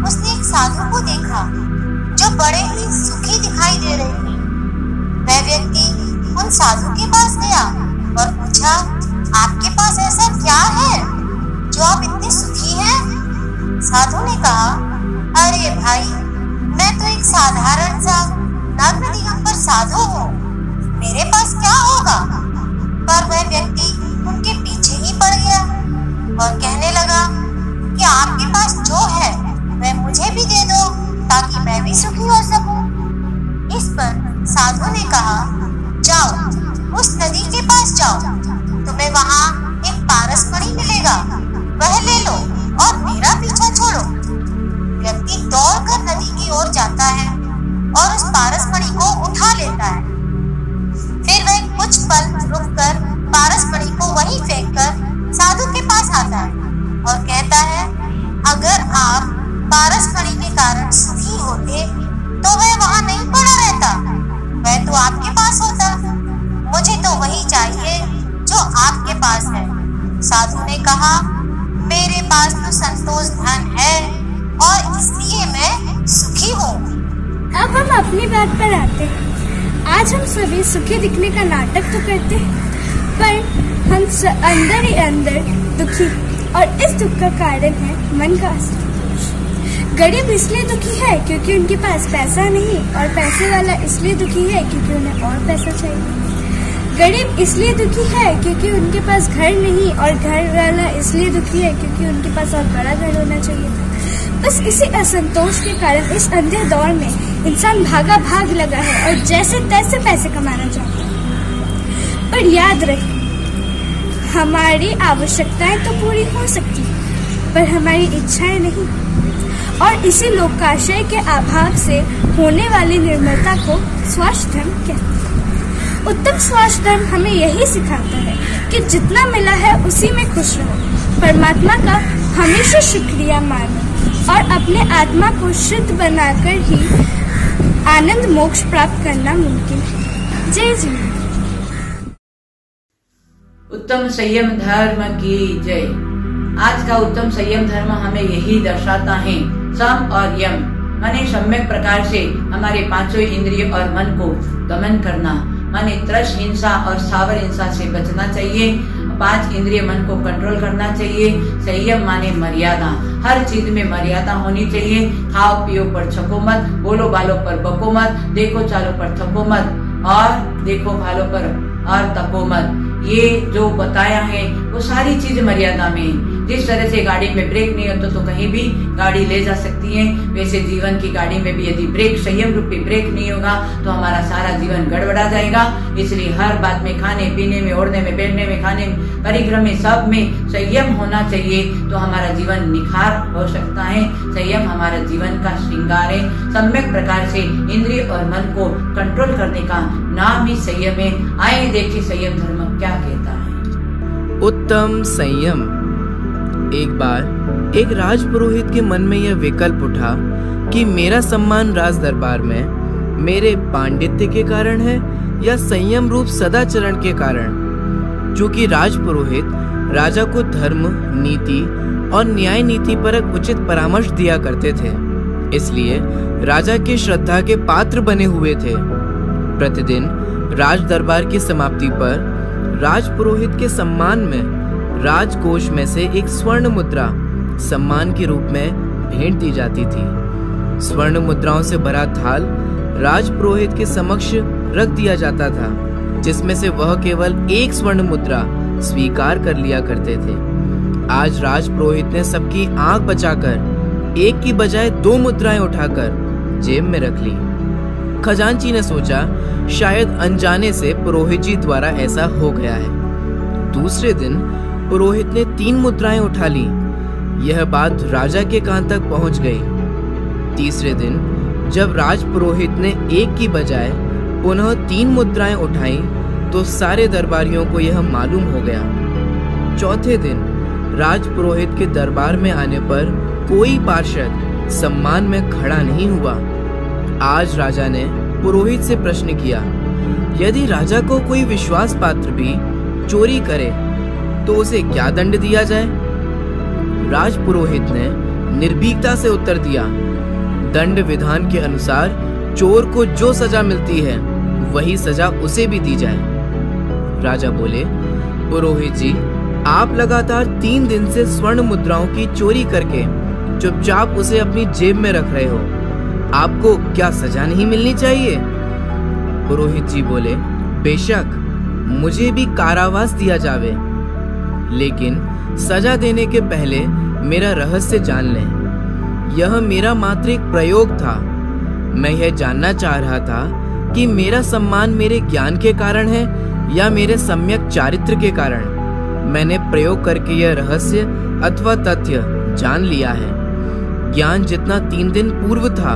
उसने एक साधु को देखा जो बड़े ही सुखी दिखाई दे रहे थे। वह व्यक्ति उन साधु के पास गया और पूछा, आपके पास ऐसा क्या है जो आप इतने सुखी हैं? साधु ने कहा, अरे भाई मैं तो एक साधारण सा नग्न दिगंबर साधु हूँ, मेरे पास क्या होगा? पर वह व्यक्ति उनके पीछे ही पड़ गया और कहने लगा कि आपके पास जो है वह मुझे भी दे दो ताकि मैं भी सुखी हो सकूं। इस पर साधु ने कहा, जाओ उस नदी के पास जाओ, तुम्हें वहाँ एक पारस मणि मिलेगा, वह ले लो और मेरा पीछा छोड़ो। व्यक्ति दौड़कर नदी की ओर जाता है और उस पारस मणि को उठा लेता है। फिर वह कुछ पल रुककर पारस मणि को वहीं फेंककर साधु के पास आता है और कहता है, अगर आप पारस मणि के कारण सुखी होते तो वह वहाँ नहीं पड़ा रहता, वह पास है। साधु ने कहा, मेरे पास तो संतोष धन है और इसलिए मैं सुखी हूँ। अब हम अपनी बात पर आते हैं। आज हम सभी सुखी दिखने का नाटक तो करते हैं, पर हम अंदर ही अंदर दुखी, और इस दुख का कारण है मन का असंतोष। गरीब इसलिए दुखी है क्योंकि उनके पास पैसा नहीं, और पैसे वाला इसलिए दुखी है क्योंकि उन्हें और पैसा चाहिए। गरीब इसलिए दुखी है क्योंकि उनके पास घर नहीं, और घर वाला इसलिए दुखी है क्योंकि उनके पास और बड़ा घर होना चाहिए था। बस इसी असंतोष के कारण इस अंधे दौर में इंसान भागा भाग लगा है और जैसे तैसे पैसे कमाना चाहता है। पर याद रहे, हमारी आवश्यकताएं तो पूरी हो सकती है, पर हमारी इच्छाएं नहीं, और इसी लोकाशय के अभाव से होने वाली निर्मलता को स्वास्थ्य धर्म कहते हैं। उत्तम स्वास्थ्य धर्म हमें यही सिखाता है कि जितना मिला है उसी में खुश रहो, परमात्मा का हमेशा शुक्रिया मानो, और अपने आत्मा को शुद्ध बनाकर ही आनंद मोक्ष प्राप्त करना मुमकिन है। जय जी। उत्तम संयम धर्म की जय। आज का उत्तम संयम धर्म हमें यही दर्शाता है, सम और यम माने सम्यक प्रकार से हमारे पांचों इंद्रिय और मन को दमन करना, माने त्रस हिंसा और सावर हिंसा से बचना चाहिए। पांच इंद्रिय मन को कंट्रोल करना चाहिए। संयम माने मर्यादा, हर चीज में मर्यादा होनी चाहिए। खाओ पियो पर छको मत, बोलो बालो पर बको मत, देखो चालो पर थको मत, और देखो भालो पर और तको मत। ये जो बताया है वो सारी चीज मर्यादा में। जिस तरह से गाड़ी में ब्रेक नहीं होता तो कहीं भी गाड़ी ले जा सकती है, वैसे जीवन की गाड़ी में भी यदि ब्रेक, संयम रूपी ब्रेक नहीं होगा तो हमारा सारा जीवन गड़बड़ा जाएगा। इसलिए हर बात में, खाने पीने में, ओढ़ने में, बैठने में, खाने परिक्रम में, सब में संयम होना चाहिए, तो हमारा जीवन निखार हो सकता है। संयम हमारा जीवन का श्रृंगार है। सम्यक प्रकार से इंद्रिय और मन को कंट्रोल करने का नाम ही संयम है। आए देखिए संयम धर्म क्या कहता है। उत्तम संयम। एक बार एक राजपुरोहित के मन में यह विकल्प उठा कि मेरा सम्मान राज दरबार में मेरे पांडित्य के कारण है या संयम रूप सदाचरण के कारण। चूंकि राजपुरोहित राजा को धर्म, नीति और न्याय नीति परक उचित परामर्श दिया करते थे, इसलिए राजा की श्रद्धा के पात्र बने हुए थे। प्रतिदिन राज दरबार की समाप्ति पर राजपुरोहित के सम्मान में राजकोष में से एक स्वर्ण मुद्रा सम्मान के रूप में भेंट दी जाती थी। स्वर्ण मुद्राओं से भरा थाल राजपुरोहित के समक्ष रख दिया जाता था, जिसमें से वह केवल एक स्वर्ण मुद्रा स्वीकार कर लिया करते थे। आज राजपुरोहित ने सबकी आंख बचाकर एक की बजाय दो मुद्राएं उठाकर जेब में रख ली। खजांची ने सोचा शायद अनजाने से पुरोहित जी द्वारा ऐसा हो गया है। दूसरे दिन पुरोहित ने तीन मुद्राएं उठा ली। यह बात राजा के कान तक पहुंच गई। तीसरे दिन जब राजपुरोहित ने एक की बजाय पुनः तीन मुद्राएं उठाईं, तो सारे दरबारियों को यह मालूम हो गया। चौथे दिन राजपुरोहित के दरबार में आने पर कोई पार्षद सम्मान में खड़ा नहीं हुआ। आज राजा ने पुरोहित से प्रश्न किया, यदि राजा को कोई विश्वास पात्र भी चोरी करे तो उसे क्या दंड दिया जाए? राजपुरोहित ने निर्भीकता से उत्तर दिया, दंड विधान के अनुसार चोर को जो सजा मिलती है वही सजा उसे भी दी जाए। राजा बोले, पुरोहित जी, आप लगातार तीन दिन से स्वर्ण मुद्राओं की चोरी करके चुपचाप उसे अपनी जेब में रख रहे हो, आपको क्या सजा नहीं मिलनी चाहिए? पुरोहित जी बोले, बेशक मुझे भी कारावास दिया जावे, लेकिन सजा देने के पहले मेरा रहस्य जान लें। यह मेरा मात्र एक प्रयोग था। मैं यह जानना चाह रहा था कि मेरा सम्मान मेरे ज्ञान के कारण है या मेरे सम्यक चारित्र के कारण। मैंने प्रयोग करके यह रहस्य अथवा तथ्य जान लिया है। ज्ञान जितना तीन दिन पूर्व था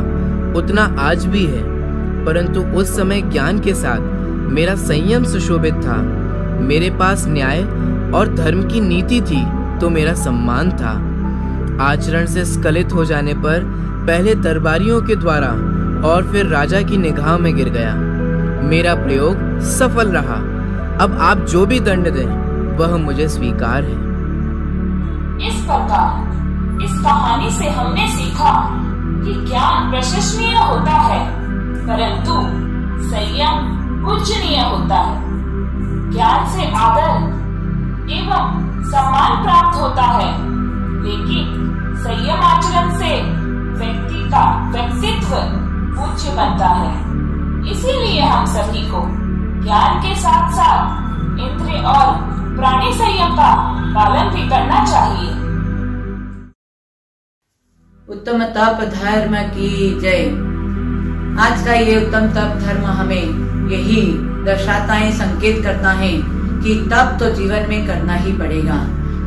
उतना आज भी है, परंतु उस समय ज्ञान के साथ मेरा संयम सुशोभित था। मेरे पास न्याय और धर्म की नीति थी तो मेरा सम्मान था। आचरण से स्खलित हो जाने पर पहले दरबारियों के द्वारा और फिर राजा की निगाह में गिर गया। मेरा प्रयोग सफल रहा। अब आप जो भी दंड दें वह मुझे स्वीकार है। इस प्रकार इस कहानी से हमने सीखा कि ज्ञान प्रशंसनीय होता है, परंतु संयम पूजनीय होता है। ज्ञान से आदर एवं सम्मान प्राप्त होता है, लेकिन संयम आचरण से व्यक्ति का व्यक्तित्व पूज्य बनता है। इसीलिए हम सभी को ज्ञान के साथ साथ इंद्रिय और प्राणी संयम का पालन भी करना चाहिए। उत्तम तप धर्म की जय। आज का ये उत्तम तप धर्म हमें यही दर्शाता है, संकेत करता है कि तप तो जीवन में करना ही पड़ेगा।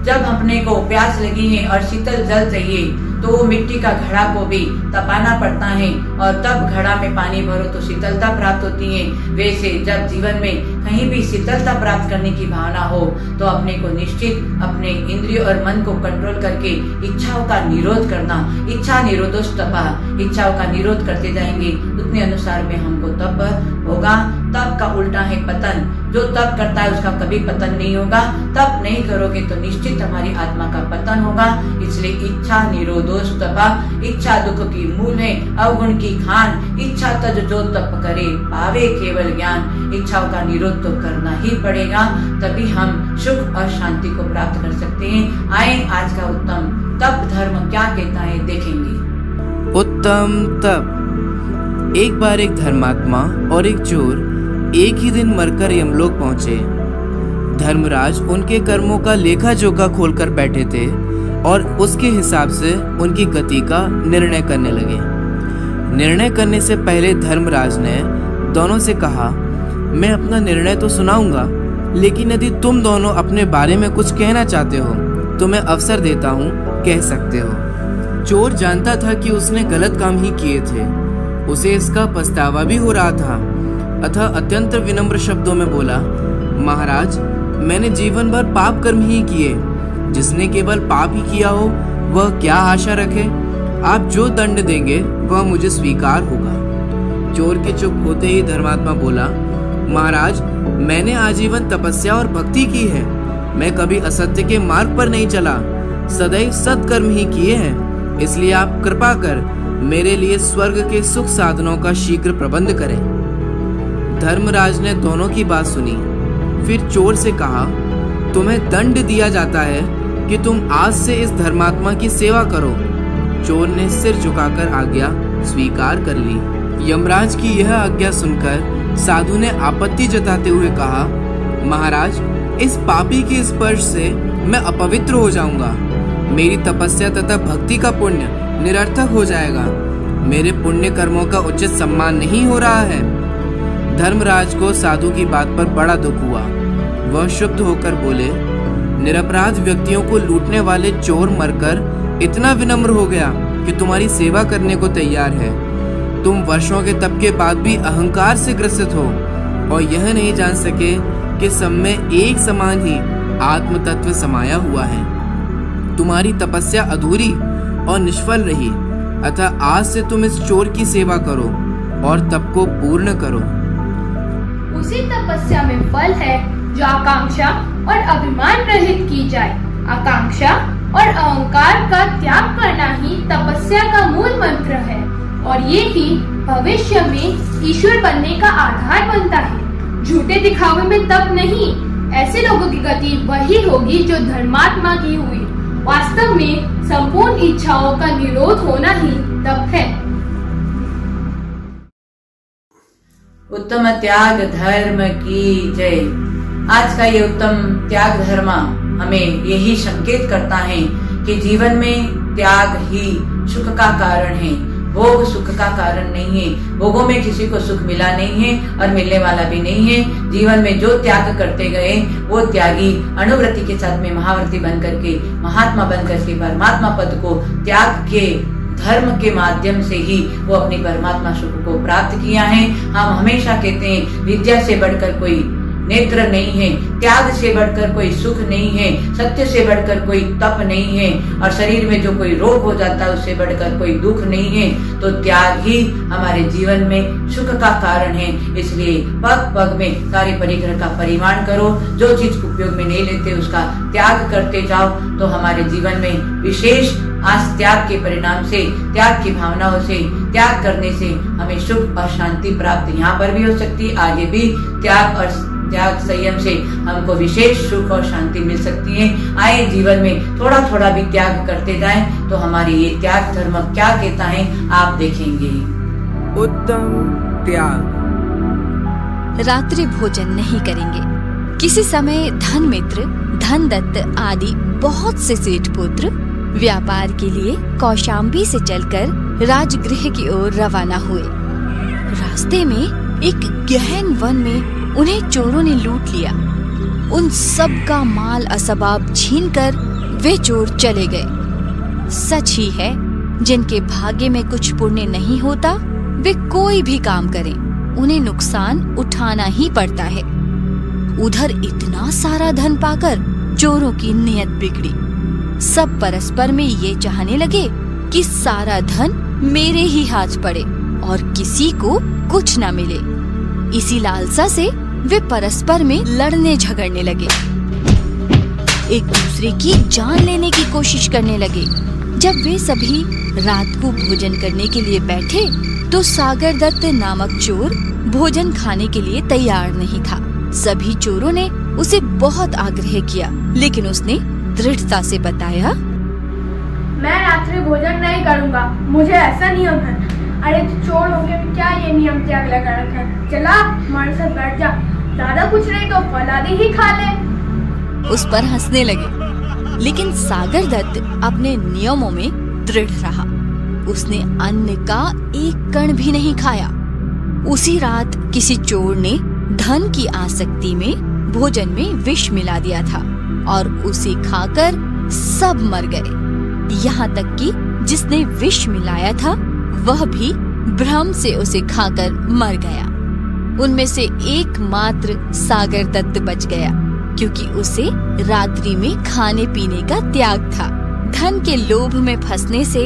जब अपने को प्यास लगी है और शीतल जल चाहिए तो वो मिट्टी का घड़ा को भी तपाना पड़ता है, और तब घड़ा में पानी भरो तो शीतलता प्राप्त होती है। वैसे जब जीवन में कहीं भी शीतलता प्राप्त करने की भावना हो तो अपने को निश्चित अपने इंद्रियों और मन को कंट्रोल करके इच्छाओं का निरोध करना, इच्छा निरोधोस्तपा, इच्छाओं का निरोध करते जाएंगे उतने अनुसार में हमको तप होगा। तप का उल्टा है पतन। जो तप करता है उसका कभी पतन नहीं होगा। तप नहीं करोगे तो निश्चित हमारी आत्मा का पतन होगा। इसलिए इच्छा निरोधोष तपा, इच्छा दुख की मूल है, अवगुण की खान। इच्छा तज जो तप करे पावे केवल ज्ञान। इच्छाओं का निरोध तो करना ही पड़ेगा, तभी हम सुख और शांति को प्राप्त कर सकते हैं। आए आज का उत्तम तप धर्म क्या कहता है देखेंगे। उत्तम तप। एक बार एक धर्मात्मा और एक चोर एक ही दिन मरकर यमलोक पहुंचे। धर्मराज उनके कर्मों का लेखा जोखा खोलकर बैठे थे और उसके हिसाब से उनकी गति का निर्णय करने लगे। निर्णय करने से पहले धर्मराज ने दोनों से कहा, मैं अपना निर्णय तो सुनाऊंगा, लेकिन यदि तुम दोनों अपने बारे में कुछ कहना चाहते हो तो मैं अवसर देता हूँ, कह सकते हो। चोर जानता था कि उसने गलत काम ही किए थे, उसे इसका पछतावा भी हो रहा था, अतः अत्यंत विनम्र शब्दों में बोला, महाराज मैंने जीवन भर पाप कर्म ही किए। जिसने केवल पाप ही किया हो वह क्या आशा रखे। आप जो दंड देंगे वह मुझे स्वीकार होगा। चोर के चुप होते ही धर्मात्मा बोला, महाराज मैंने आजीवन तपस्या और भक्ति की है। मैं कभी असत्य के मार्ग पर नहीं चला, सदैव सत्कर्म ही किए हैं। इसलिए आप कृपा कर मेरे लिए स्वर्ग के सुख साधनों का शीघ्र प्रबंध करें। धर्मराज ने दोनों की बात सुनी, फिर चोर से कहा, तुम्हें दंड दिया जाता है कि तुम आज से इस धर्मात्मा की सेवा करो। चोर ने सिर झुकाकर आज्ञा स्वीकार कर ली। यमराज की यह आज्ञा सुनकर साधु ने आपत्ति जताते हुए कहा, महाराज इस पापी के स्पर्श से मैं अपवित्र हो जाऊंगा। मेरी तपस्या तथा भक्ति का पुण्य निरर्थक हो जाएगा। मेरे पुण्य कर्मों का उचित सम्मान नहीं हो रहा है। धर्मराज को साधु की बात पर बड़ा दुख हुआ। वह क्षुब्ध होकर बोले, निरपराध व्यक्तियों को लूटने वाले चोर मरकर इतना विनम्र हो गया कि तुम्हारी सेवा करने को तैयार है। तुम वर्षों के तप के बाद भी अहंकार से ग्रसित हो और यह नहीं जान सके कि सब में एक समान ही आत्म तत्व समाया हुआ है। तुम्हारी तपस्या अधूरी और निष्फल रही, अतः आज से तुम इस चोर की सेवा करो और तप को पूर्ण करो। उसी तपस्या में फल है जो आकांक्षा और अभिमान रहित की जाए। आकांक्षा और अहंकार का त्याग करना ही तपस्या का मूल मंत्र है और ये ही भविष्य में ईश्वर बनने का आधार बनता है। झूठे दिखावे में तप नहीं। ऐसे लोगों की गति वही होगी जो धर्मात्मा की हुई। वास्तव में संपूर्ण इच्छाओं का निरोध होना ही तप है। उत्तम त्याग धर्म की जय। आज का ये उत्तम त्याग धर्म हमें यही संकेत करता है कि जीवन में त्याग ही सुख का कारण है। भोग सुख का कारण नहीं है। भोगों में किसी को सुख मिला नहीं है और मिलने वाला भी नहीं है। जीवन में जो त्याग करते गए वो त्यागी अनुव्रति के साथ में महाव्रति बन करके, महात्मा बन करके परमात्मा पद को त्याग के धर्म के माध्यम से ही वो अपनी परमात्मा सुख को प्राप्त किया है। हम हमेशा कहते हैं विद्या से बढ़कर कोई नेत्र नहीं है, त्याग से बढ़कर कोई सुख नहीं है, सत्य से बढ़कर कोई तप नहीं है, और शरीर में जो कोई रोग हो जाता है उससे बढ़कर कोई दुख नहीं है। तो त्याग ही हमारे जीवन में सुख का कारण है। इसलिए पग पग में कार्य परिग्रह का परिमाण करो, जो चीज उपयोग में नहीं लेते उसका त्याग करते जाओ, तो हमारे जीवन में विशेष आज त्याग के परिणाम से, त्याग की भावनाओं से, त्याग करने से हमें सुख और शांति प्राप्त यहाँ पर भी हो सकती, आगे भी त्याग और त्याग संयम से हमको विशेष सुख और शांति मिल सकती है। आए जीवन में थोड़ा थोड़ा भी त्याग करते जाएं, तो हमारे ये त्याग धर्म क्या कहता है आप देखेंगे। उत्तम त्याग। रात्रि भोजन नहीं करेंगे। किसी समय धन मित्र, धन दत्त आदि बहुत से सेठ पुत्र व्यापार के लिए कौशाम्बी से चलकर राजगृह की ओर रवाना हुए। रास्ते में एक गहन वन में उन्हें चोरों ने लूट लिया। उन सब का माल असबाब छीनकर वे चोर चले गए। सच ही है, जिनके भाग्य में कुछ पुण्य नहीं होता वे कोई भी काम करें उन्हें नुकसान उठाना ही पड़ता है। उधर इतना सारा धन पाकर चोरों की नियत बिगड़ी। सब परस्पर में ये चाहने लगे कि सारा धन मेरे ही हाथ पड़े और किसी को कुछ न मिले। इसी लालसा से वे परस्पर में लड़ने झगड़ने लगे, एक दूसरे की जान लेने की कोशिश करने लगे। जब वे सभी रात को भोजन करने के लिए बैठे तो सागर दत्त नामक चोर भोजन खाने के लिए तैयार नहीं था। सभी चोरों ने उसे बहुत आग्रह किया, लेकिन उसने दृढ़ता से बताया, मैं रात्रि भोजन नहीं करूंगा, मुझे ऐसा नियम है। अरे चोर होंगे क्या ये नियम त्याग लगा रखा है, चला हमारे साथ बैठ जा, ज्यादा कुछ नहीं तो फलादी ही खा ले। उस पर हंसने लगे, लेकिन सागर दत्त अपने नियमों में दृढ़ रहा। उसने अन्न का एक कण भी नहीं खाया। उसी रात किसी चोर ने धन की आसक्ति में भोजन में विष मिला दिया था और उसे खाकर सब मर गए। यहाँ तक कि जिसने विष मिलाया था वह भी भ्रम से उसे खाकर मर गया। उनमें से एकमात्र सागर दत्त बच गया, क्योंकि उसे रात्रि में खाने पीने का त्याग था। धन के लोभ में फंसने से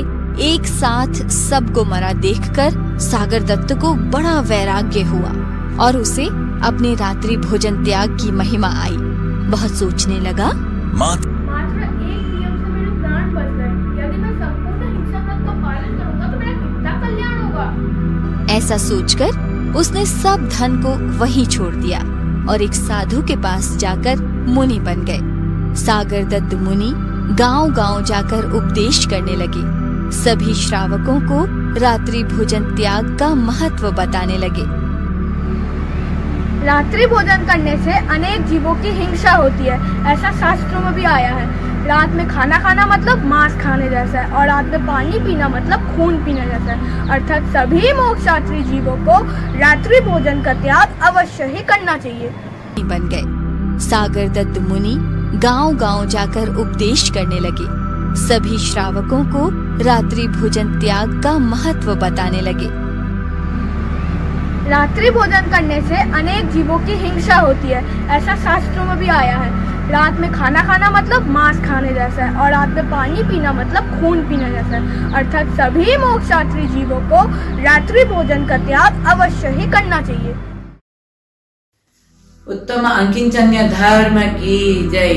एक साथ सबको मरा देखकर सागर दत्त को बड़ा वैराग्य हुआ और उसे अपने रात्रि भोजन त्याग की महिमा आई। बहुत सोचने लगा, मात्र एक नियम से मेरे प्राण बच गए, यदि मैं संपूर्ण हिंसा व्रत का पालन करूंगा तो मेरा कितना कल्याण होगा। ऐसा सोचकर उसने सब धन को वहीं छोड़ दिया और एक साधु के पास जाकर मुनि बन गए। सागर दत्त मुनि गांव गांव जाकर उपदेश करने लगे। सभी श्रावकों को रात्रि भोजन त्याग का महत्व बताने लगे। रात्रि भोजन करने से अनेक जीवों की हिंसा होती है, ऐसा शास्त्रों में भी आया है। रात में खाना खाना मतलब मांस खाने जैसा है, और रात में पानी पीना मतलब खून पीना जैसा है। अर्थात सभी मोक्षयात्री जीवों को रात्रि भोजन का त्याग अवश्य ही करना चाहिए। बन गए सागर दत्त मुनि गांव गांव जाकर उपदेश करने लगे। सभी श्रावकों को रात्रि भोजन त्याग का महत्व बताने लगे। रात्रि भोजन करने से अनेक जीवों की हिंसा होती है, ऐसा शास्त्रों में भी आया है। रात में खाना खाना मतलब मांस खाने जैसा है, और रात में पानी पीना मतलब खून पीना जैसा है। अर्थात सभी मोक्षयात्री जीवों को रात्रि भोजन का त्याग अवश्य ही करना चाहिए। उत्तम अंकिंचन्य धर्म की जय।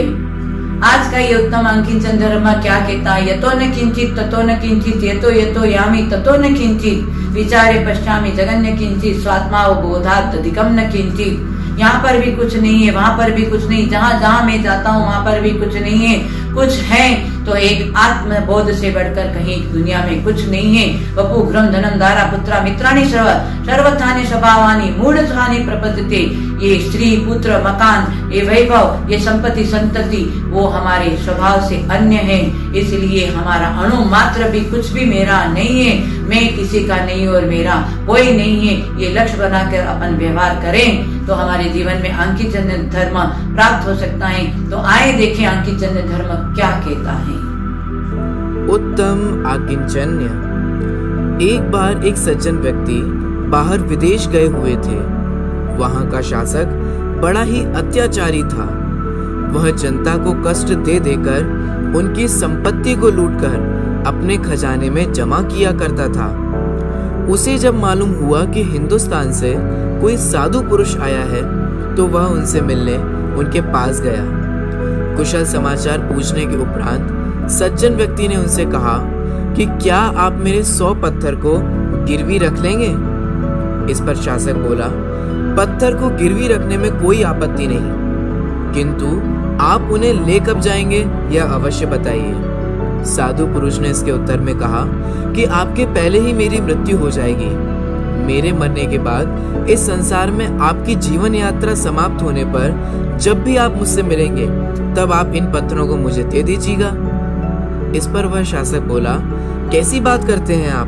आज का ये उत्तम अंकिंचन धर्म क्या कहता है, यतो न किंचित ततो न किंचित, यतो यतो यामि ततो न किंचित, विचारे पश्चामि जगन न किंचित, स्वात्मा बोधात् अधिकम न किंचित। यहाँ पर भी कुछ नहीं है, वहाँ पर भी कुछ नहीं, जहाँ जहाँ मैं जाता हूँ वहाँ पर भी कुछ नहीं है। कुछ है तो एक आत्मबोध से बढ़कर कहीं दुनिया में कुछ नहीं है। वपु घ्रम धनम दारा पुत्रा मित्राणि सर्व सर्वथानि स्वभावानि मूढ़ानि प्रपद्यते। ये स्त्री पुत्र मकान, ये वैभव, ये संपत्ति संतति, वो हमारे स्वभाव से अन्य है। इसलिए हमारा अणु मात्र भी कुछ भी मेरा नहीं है, मैं किसी का नहीं और मेरा कोई नहीं है। ये लक्ष्य बनाकर अपन व्यवहार करें तो हमारे जीवन में अंकिंचन्य धर्म प्राप्त हो सकता है। तो आए देखें अंकिंचन्य धर्म क्या कहता है। उत्तम अंकिंचन्य। एक बार एक सज्जन व्यक्ति बाहर विदेश गए हुए थे। वहां का शासक बड़ा ही अत्याचारी था। वह जनता को कष्ट दे देकर उनकी संपत्ति को लूटकर अपने खजाने में जमा किया करता था। उसे जब मालूम हुआ कि हिंदुस्तान से कोई साधु पुरुष आया है तो वह उनसे मिलने उनके पास गया। कुशल समाचार पूछने के उपरांत सज्जन व्यक्ति ने उनसे कहा कि क्या आप मेरे सौ पत्थर को गिरवी रख लेंगे। इस पर शासक बोला, पत्थर को गिरवी रखने में कोई आपत्ति नहीं, किंतु आप उन्हें ले कब जाएंगे यह अवश्य बताइए। साधु पुरुष ने इसके उत्तर में कहा कि आपके पहले ही मेरी मृत्यु हो जाएगी। मेरे मरने के बाद इस संसार में आपकी जीवन यात्रा समाप्त होने पर जब भी आप मुझसे मिलेंगे तब आप इन पत्थरों को मुझे दे दीजिएगा। इस पर वह शासक बोला, कैसी बात करते हैं आप,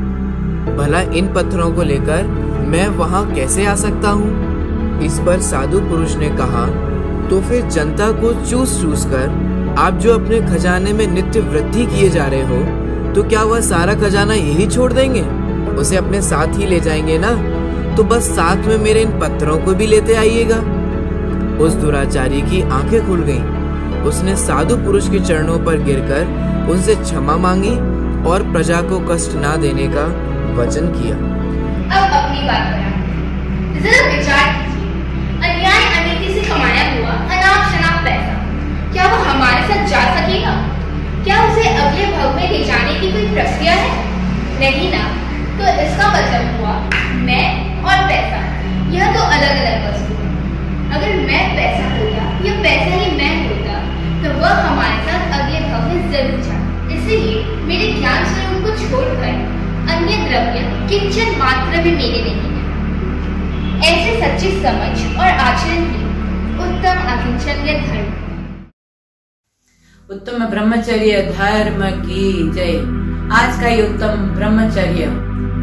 भला इन पत्थरों को लेकर मैं वहां कैसे आ सकता हूँ। इस पर साधु पुरुष ने कहा, तो फिर जनता को चूस चूस कर आप जो अपने खजाने में नित्य वृद्धि किए जा रहे हो तो क्या वह सारा खजाना यही छोड़ देंगे, उसे अपने साथ ही ले जाएंगे ना, तो बस साथ में मेरे इन पत्थरों को भी लेते आइएगा। उस दुराचारी की आंखें खुल गईं। उसने साधु पुरुष के चरणों पर गिरकर उनसे क्षमा मांगी और प्रजा को कष्ट ना देने का वचन किया। अब अपनी बात पर आएं। जरा विचार कीजिए, अन्याय अनीति से कमाया हुआ अनाप शनाप पैसा क्या वो हमारे साथ जा सकेगा? क्या उसे अगले भव में ले जाने की कोई प्रक्रिया है? नहीं ना, तो इसका मतलब हुआ मैं और पैसा, यह तो अलग अलग वस्तु है। अगर मैं पैसा होता या पैसा ही मैं होता तो वह हमारे साथ अगले भाव में जरूर जाए। इसलिए मेरे ज्ञान स्वरूप को छोड़कर अन्य द्रव्य किंचन मात्र भी मेरे नहीं है। ऐसे सच्ची समझ और आचरण की उत्तम अकिंचनीय धर्म। उत्तम ब्रह्मचर्य धर्म की जय। आज का ये उत्तम ब्रह्मचर्य,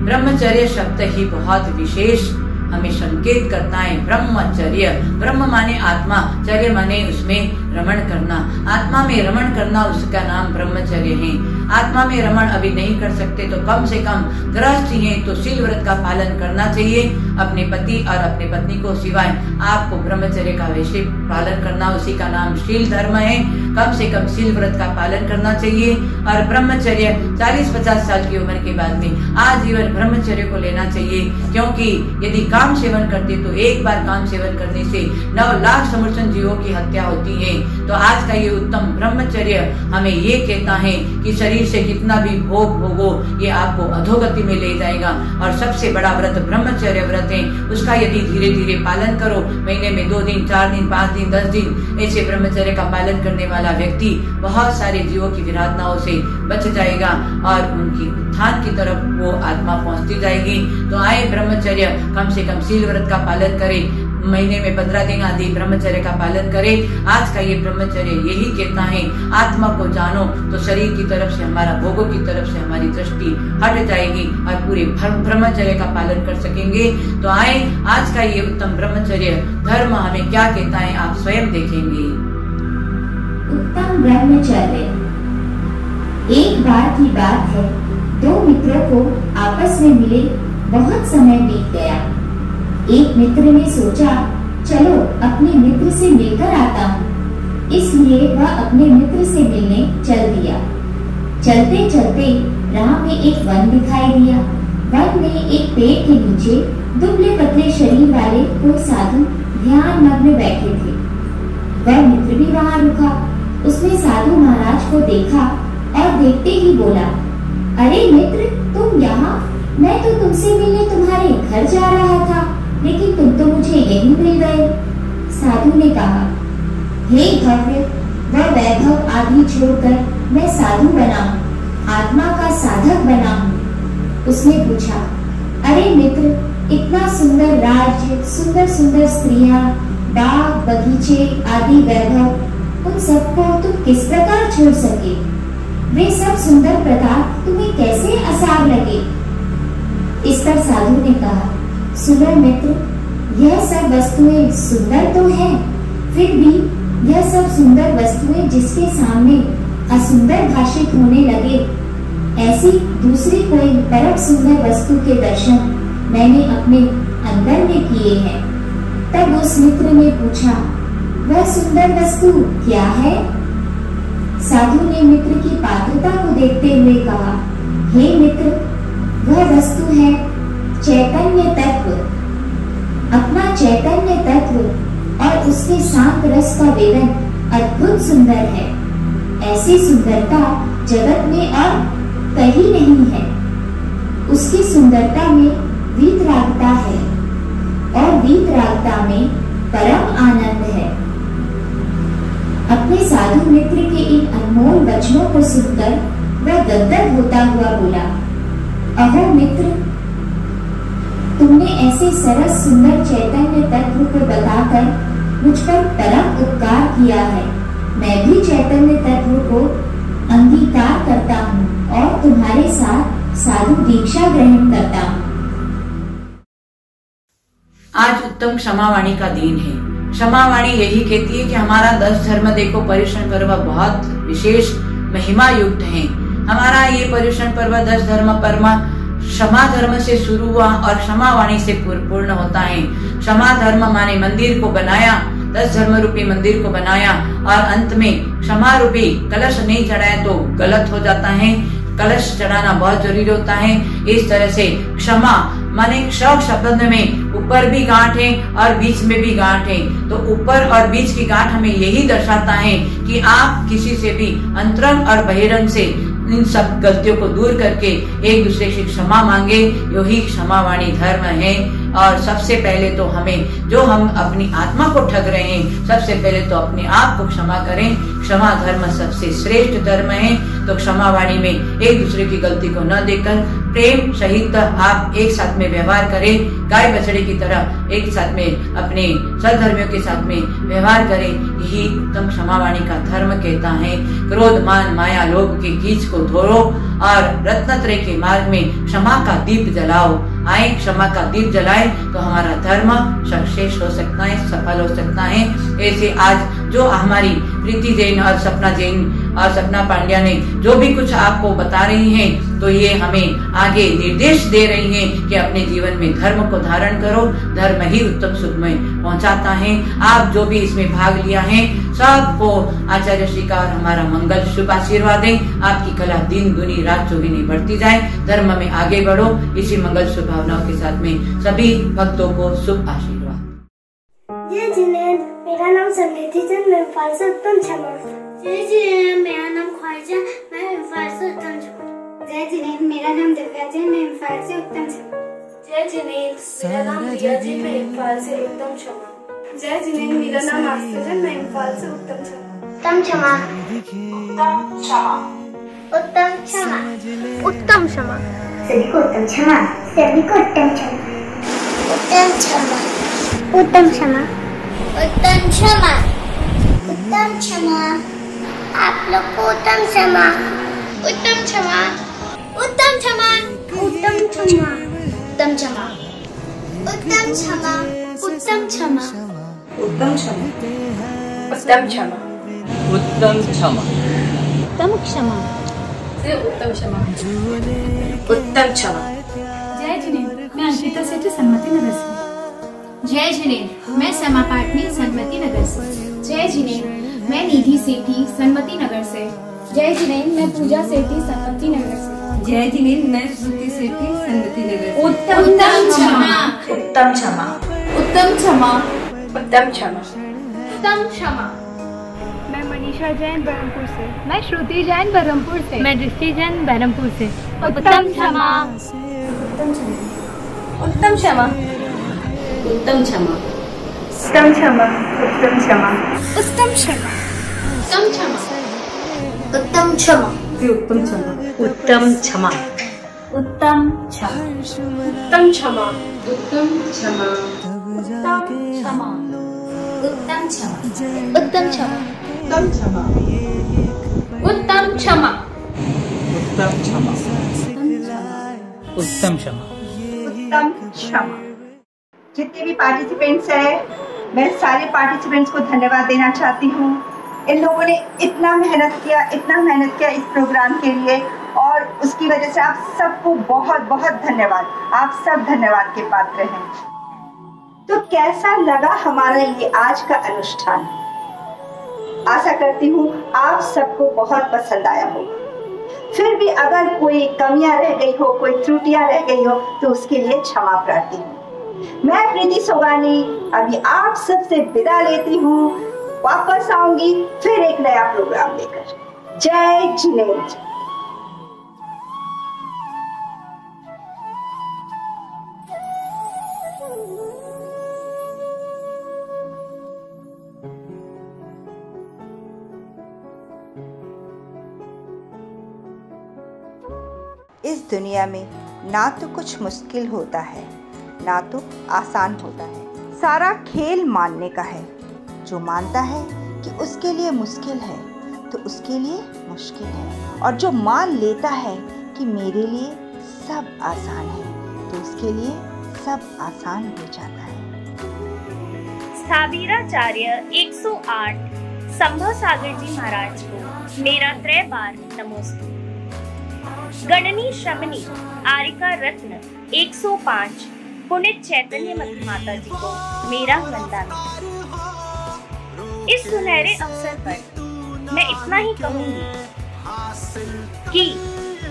ब्रह्मचर्य शब्द ही बहुत विशेष हमें संकेत करता है। ब्रह्मचर्य, ब्रह्म माने आत्मा, चर्य माने उसमें रमण करना। आत्मा में रमण करना, उसका नाम ब्रह्मचर्य है। आत्मा में रमण अभी नहीं कर सकते तो कम से कम गृहस्थ हैं तो शील व्रत का पालन करना चाहिए। अपने पति और अपने पत्नी को सिवाय आपको ब्रह्मचर्य का वैसे पालन करना, उसी का नाम शील धर्म है। कम से कम शील व्रत का पालन करना चाहिए और ब्रह्मचर्य चालीस पचास साल की उम्र के बाद में आजीवन ब्रह्मचर्य को लेना चाहिए, क्योंकि यदि काम सेवन करते तो एक बार काम सेवन करने से नौ लाख समर्थन जीवों की हत्या होती है। तो आज का ये उत्तम ब्रह्मचर्य हमें ये कहता है कि शरीर से जितना भी भोग भोगो ये आपको अधोगति में ले जाएगा। और सबसे बड़ा व्रत ब्रह्मचर्य व्रत है, उसका यदि धीरे धीरे पालन करो, महीने में दो दिन, चार दिन, पाँच दिन, दस दिन, ऐसे ब्रह्मचर्य का पालन करने वाला व्यक्ति बहुत सारे जीवों की विराधनाओं से बच जाएगा और उनकी उत्थान की तरफ वो आत्मा पहुँचती जाएगी। तो आए ब्रह्मचर्य कम से कम शील व्रत का पालन करें, महीने में पंद्रह दिन आदि ब्रह्मचर्य का पालन करें। आज का ये ब्रह्मचर्य यही कहता है, आत्मा को जानो तो शरीर की तरफ से, हमारा भोगों की तरफ से हमारी दृष्टि हट जाएगी और पूरे ब्रह्मचर्य का पालन कर सकेंगे। तो आए आज का ये उत्तम ब्रह्मचर्य धर्म हमें क्या कहता है आप स्वयं देखेंगे। उत्तम ब्रह्मचर्य। एक बार की बात है, दो मित्रों को आपस में मिले बहुत समय बीत गया। एक मित्र ने सोचा चलो अपने मित्र से मिलकर आता हूँ, इसलिए वह अपने मित्र से मिलने चल दिया। चलते चलते राह में एक वन दिखाई दिया। वन में एक पेड़ के नीचे दुबले पतले शरीर वाले कोई साधु ध्यान मग्न बैठे थे। वह मित्र भी वहाँ रुका। उसने साधु महाराज को देखा और देखते ही बोला, अरे मित्र तुम यहाँ, मैं तो तुमसे मिलने तुम्हारे घर जा रहा था लेकिन तुम तो मुझे यहीं मिल गए। साधु ने कहा, हे भव्य, वह वैभव आदि छोड़कर मैं साधु बना हूँ, आत्मा का साधक बना हूँ। उसने पूछा, अरे मित्र इतना सुंदर राज्य, सुंदर सुंदर स्त्रियाँ, बाग बगीचे आदि वैभव, उन सबको तुम किस प्रकार छोड़ सके? वे सब सुंदर पदार्थ तुम्हें कैसे असार लगे? इस पर साधु ने कहा, सुनो मित्र, यह सब वस्तुएं सुंदर तो हैं, फिर भी यह सब सुंदर वस्तुएं जिसके सामने असुंदर भाषित होने लगे, ऐसी दूसरी कोई परम सुंदर वस्तु के दर्शन मैंने अपने अंदर में किए हैं। तब उस मित्र ने पूछा, वह सुंदर वस्तु क्या है? साधु ने मित्र की पात्रता को देखते हुए कहा, हे मित्र, वह वस्तु है चैतन्य तत्व। अपना चैतन्य तत्व और उसके शांत रस का वेदन अद्भुत सुंदर है। ऐसी सुंदरता जगत में और कहीं नहीं है। उसकी सुंदरता में वीतरागता है और वीतरागता में परम आनंद है। अपने साधु मित्र के इन अनमोल वचनों को सुनकर वह गदगद होता हुआ बोला, अहो मित्र, तुमने ऐसे सरस सुंदर चैतन्य तत्व को बताकर मुझ पर परम उपकार किया है। मैं भी चैतन्य तत्व को अंगीकार करता हूँ और तुम्हारे साथ साधु दीक्षा ग्रहण करता हूँ। आज उत्तम क्षमावाणी का दिन है। क्षमावाणी यही कहती है कि हमारा दस धर्म देखो पर्युषण पर्व बहुत विशेष महिमा युक्त है। हमारा ये पर्युषण पर्व दस धर्म पर्व क्षमा धर्म से शुरू हुआ और क्षमावाणी से पूर्ण होता है। क्षमा धर्म माने मंदिर को बनाया, दस धर्म रूपी मंदिर को बनाया और अंत में क्षमा रूपी कलश नहीं चढ़ाया तो गलत हो जाता है। कलश चढ़ाना बहुत जरूरी होता है। इस तरह से क्षमा माने क्ष शब्द में ऊपर भी गांठ है और बीच में भी गांठ है। तो ऊपर और बीच की गांठ हमें यही दर्शाता है कि आप किसी से भी अंतरंग और बहिरंग से इन सब गलतियों को दूर करके एक दूसरे से क्षमा मांगे, यही क्षमावाणी धर्म है। और सबसे पहले तो हमें जो हम अपनी आत्मा को ठग रहे हैं, सबसे पहले तो अपने आप को क्षमा करें। क्षमा धर्म सबसे श्रेष्ठ धर्म है। तो क्षमावाणी में एक दूसरे की गलती को न देखकर प्रेम सहित आप एक साथ में व्यवहार करें। गाय बछड़े की तरह एक साथ में अपने सदधर्मियों के साथ में व्यवहार करें। यही उत्तम क्षमावाणी का धर्म कहता है। क्रोध मान माया लोभ के कीच को धोरो और रत्नत्रय के मार्ग में क्षमा का दीप जलाओ। आए क्षमा का दीप जलाए तो हमारा धर्म सक्सेस हो सकता है, सफल हो सकता है। ऐसे आज जो हमारी प्रीति जैन और सपना जैन और सपना पांड्या ने जो भी कुछ आपको बता रही हैं, तो ये हमें आगे निर्देश दे रही हैं कि अपने जीवन में धर्म को धारण करो। धर्म ही उत्तम सुख में पहुंचाता है। आप जो भी इसमें भाग लिया है सबको आचार्य श्री का और हमारा मंगल शुभ आशीर्वाद है। आपकी कला दिन दुनी रात चौगुनी बढ़ती जाए। धर्म में आगे बढ़ो। इसी मंगल शुभ भावनाओं के साथ में सभी भक्तों को शुभ आशीर्वाद। मेरा नाम संगीति चंद, मैं उत्तम क्षमा। जय जी, मेरा नाम ख्वाजा, मैं उत्तम क्षमा। जय जी, मेरा नाम दुर्गा जी, मैं उत्तम क्षमा। जय जी, मेरा नाम दिया जी, मैं उत्तम क्षमा। जय जी, मेरा नाम आस्था, मैं उत्तम क्षमा। उत्तम क्षमा, उत्तम क्षमा, उत्तम क्षमा, सभी को उत्तम क्षमा, सभी को उत्तम क्षमा, उत्तम क्षमा, उत्तम क्षमा, उत्तम क्षमा, आप लोग को उत्तम क्षमा, उत्तम क्षमा, उत्तम क्षमा, उत्तम क्षमा, उत्तम क्षमा, उत्तम क्षमा, उत्तम क्षमा, उत्तम क्षमा, उत्तम क्षमा, उत्तम क्षमा, उत्तम क्षमा, से उत्तम क्षमा, उत्तम क्षमा। जय जिनेंद्र, मैं अंकिता सेठी सम्मति नगर से। जय जिनेंद्र, मैं समा पाटनी सन्मति नगर से। जय जिनेंद्र, मैं निधि सेठी सन्मति नगर से। जय जिनेंद्र, मैं पूजा सेठी सन्मति नगर से। जय जिनेंद्र, मैं श्रुति सेठी सन्मति नगर से। उत्तम क्षमा, उत्तम क्षमा, उत्तम क्षमा, उत्तम क्षमा, उत्तम क्षमा। मैं मनीषा जैन बरहमपुर से। मैं श्रुति जैन बरहमपुर से। मैं दृष्टि जैन बरहमपुर से। उत्तम क्षमा, उत्तम क्षमा, उत्तम क्षमा, उत्तम क्षमा, उत्तम क्षमा, उत्तम क्षमा, उत्तम क्षमा, उत्तम क्षमा, उत्तम क्षमा, उत्तम क्षमा, उत्तम क्षमा, उत्तम क्षमा, उत्तम क्षमा, उत्तम क्षमा, उत्तम क्षमा, उत्तम क्षमा, उत्तम क्षमा, उत्तम क्षमा, उत्तम क्षमा, उत्तम क्षमा, उत्तम क्षमा, उत्तम क्षमा। जितने भी पार्टिसिपेंट्स हैं, मैं सारे पार्टिसिपेंट्स को धन्यवाद देना चाहती हूँ। इन लोगों ने इतना मेहनत किया, इतना मेहनत किया इस प्रोग्राम के लिए और उसकी वजह से आप सबको बहुत बहुत धन्यवाद। आप सब धन्यवाद के पात्र हैं। तो कैसा लगा हमारा ये आज का अनुष्ठान? आशा करती हूँ आप सबको बहुत पसंद आया होगा। फिर भी अगर कोई कमियां रह गई हो, कोई त्रुटियां रह गई हो, तो उसके लिए क्षमा प्रार्थी हूँ। मैं प्रीति सोगानी अभी आप सबसे विदा लेती हूँ। वापस आऊंगी फिर एक नया प्रोग्राम लेकर। जय जिनेंद्र। इस दुनिया में ना तो कुछ मुश्किल होता है ना तो आसान होता है। सारा खेल मानने का है। जो मानता है कि उसके लिए मुश्किल है तो उसके लिए मुश्किल है, और जो मान लेता है कि मेरे लिए सब आसान है तो उसके लिए सब आसान हो जाता है। साबिराचार्य एक सौ आठ संभव सागर जी महाराज को मेरा त्रय बार नमोस्तु। गणनी श्रमणी आरिका रत्न एक सौ पाँच पुनित चैतन्य माता जी को मेरा वंदन। इस सुनहरे अवसर पर मैं इतना ही कहूंगी कि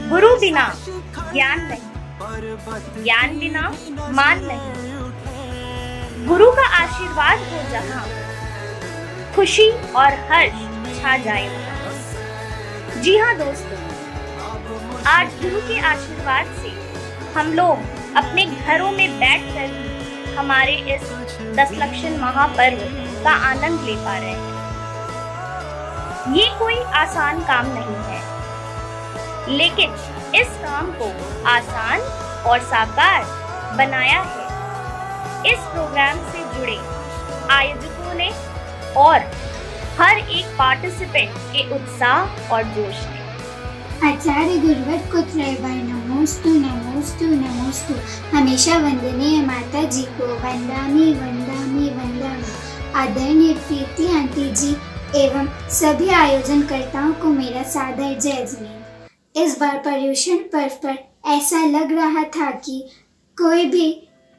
गुरु बिना ज्ञान नहीं, ज्ञान बिना मान नहीं। गुरु का आशीर्वाद हो जहां, खुशी और हर्ष छा जाए। जी हाँ दोस्तों, आज गुरु के आशीर्वाद से हम लोग अपने घरों में बैठकर हमारे इस दस लक्षण महापर्व का आनंद ले पा रहे हैं। ये कोई आसान काम नहीं है, लेकिन इस काम को आसान और साकार बनाया है इस प्रोग्राम से जुड़े आयोजकों ने और हर एक पार्टिसिपेंट के उत्साह और जोश ने। आचार्य गुरुवर को त्रय बार नमोस्तु नमोस्तु नमोस्तु। हमेशा वंदनीय माता जी को वंदामि वंदामि वंदामि। आदरणीय प्रीति आंटी जी एवं सभी आयोजनकर्ताओं को मेरा सादर जय जिनेंद्र। इस बार पर्युषण पर्व पर ऐसा लग रहा था कि कोई भी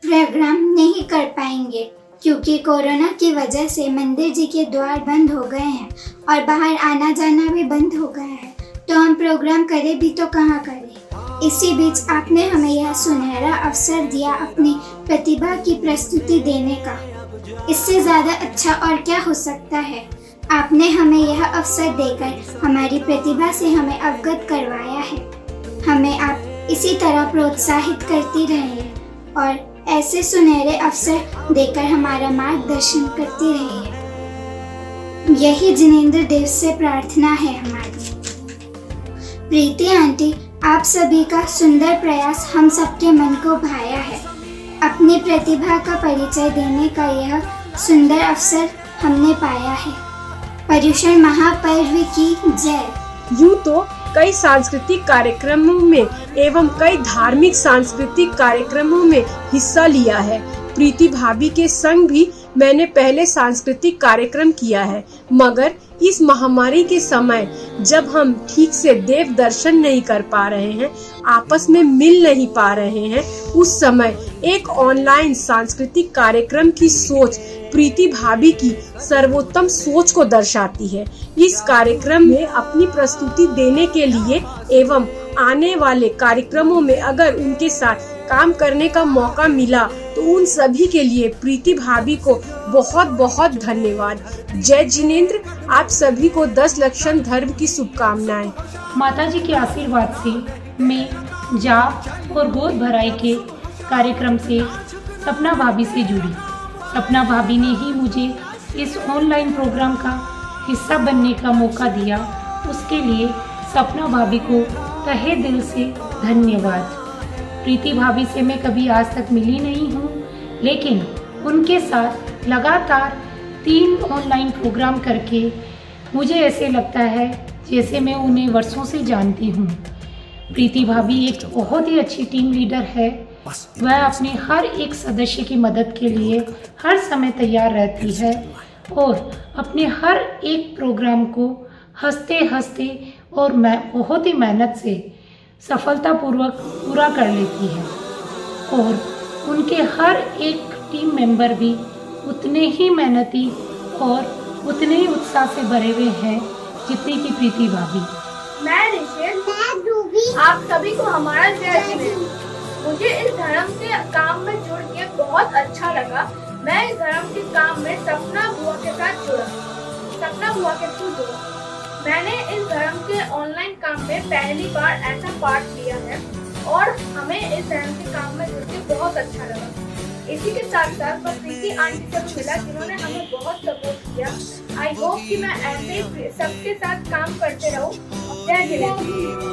प्रोग्राम नहीं कर पाएंगे, क्योंकि कोरोना की वजह से मंदिर जी के द्वार बंद हो गए हैं और बाहर आना जाना भी बंद हो गया है। तो हम प्रोग्राम करें भी तो कहाँ करें। इसी बीच आपने हमें यह सुनहरा अवसर दिया अपनी प्रतिभा की प्रस्तुति देने का। इससे ज़्यादा अच्छा और क्या हो सकता है। आपने हमें यह अवसर देकर हमारी प्रतिभा से हमें अवगत करवाया है। हमें आप इसी तरह प्रोत्साहित करती रहिए और ऐसे सुनहरे अवसर देकर हमारा मार्गदर्शन करती रहिए। यही जिनेंद्र देव से प्रार्थना है हमारी। प्रीति आंटी, आप सभी का सुंदर प्रयास हम सबके मन को भाया है। अपनी प्रतिभा का परिचय देने का यह सुंदर अवसर हमने पाया है। पर्युषण महापर्व की जय। यूँ तो कई सांस्कृतिक कार्यक्रमों में एवं कई धार्मिक सांस्कृतिक कार्यक्रमों में हिस्सा लिया है। प्रीति भाभी के संग भी मैंने पहले सांस्कृतिक कार्यक्रम किया है, मगर इस महामारी के समय जब हम ठीक से देव दर्शन नहीं कर पा रहे हैं, आपस में मिल नहीं पा रहे हैं, उस समय एक ऑनलाइन सांस्कृतिक कार्यक्रम की सोच प्रीति भाभी की सर्वोत्तम सोच को दर्शाती है। इस कार्यक्रम में अपनी प्रस्तुति देने के लिए एवं आने वाले कार्यक्रमों में अगर उनके साथ काम करने का मौका मिला तो उन सभी के लिए प्रीति भाभी को बहुत बहुत धन्यवाद। जय जिनेंद्र। आप सभी को दस लक्षण धर्म की शुभकामनाएं। माता जी के आशीर्वाद से मैं जाप और गोद भराई के कार्यक्रम से सपना भाभी से जुड़ी। सपना भाभी ने ही मुझे इस ऑनलाइन प्रोग्राम का हिस्सा बनने का मौका दिया, उसके लिए सपना भाभी को तहे दिल से धन्यवाद। प्रीति भाभी से मैं कभी आज तक मिली नहीं हूँ, लेकिन उनके साथ लगातार तीन ऑनलाइन प्रोग्राम करके मुझे ऐसे लगता है जैसे मैं उन्हें वर्षों से जानती हूँ। प्रीति भाभी एक बहुत ही अच्छी टीम लीडर है। वह अपने हर एक सदस्य की मदद के लिए हर समय तैयार रहती है और अपने हर एक प्रोग्राम को हंसते हंसते और मैं बहुत ही मेहनत से सफलतापूर्वक पूरा कर लेती है और उनके हर एक टीम मेंबर भी उतने ही मेहनती और उतने ही उत्साह से भरे हुए हैं जितनी की प्रीति भाभी। मैं ऋषित, मैं ध्रुवी, आप सभी को हमारा जय जय। मुझे इस धर्म से काम में जुड़ के बहुत अच्छा लगा। मैं इस धर्म के काम में सपना बुआ के साथ जुड़ा सपना बुआ के साथ जुड़ा मैंने इस धर्म के ऑनलाइन काम में पहली बार ऐसा पार्ट लिया है और हमें इस धर्म के काम में जुड़ के बहुत अच्छा लगा। इसी के साथ साथ मैं प्रीति आंटी से भी मिला जिन्होंने हमें बहुत सपोर्ट किया। आई होप कि मैं ऐसे सबके साथ काम करते रहूं। जय जय।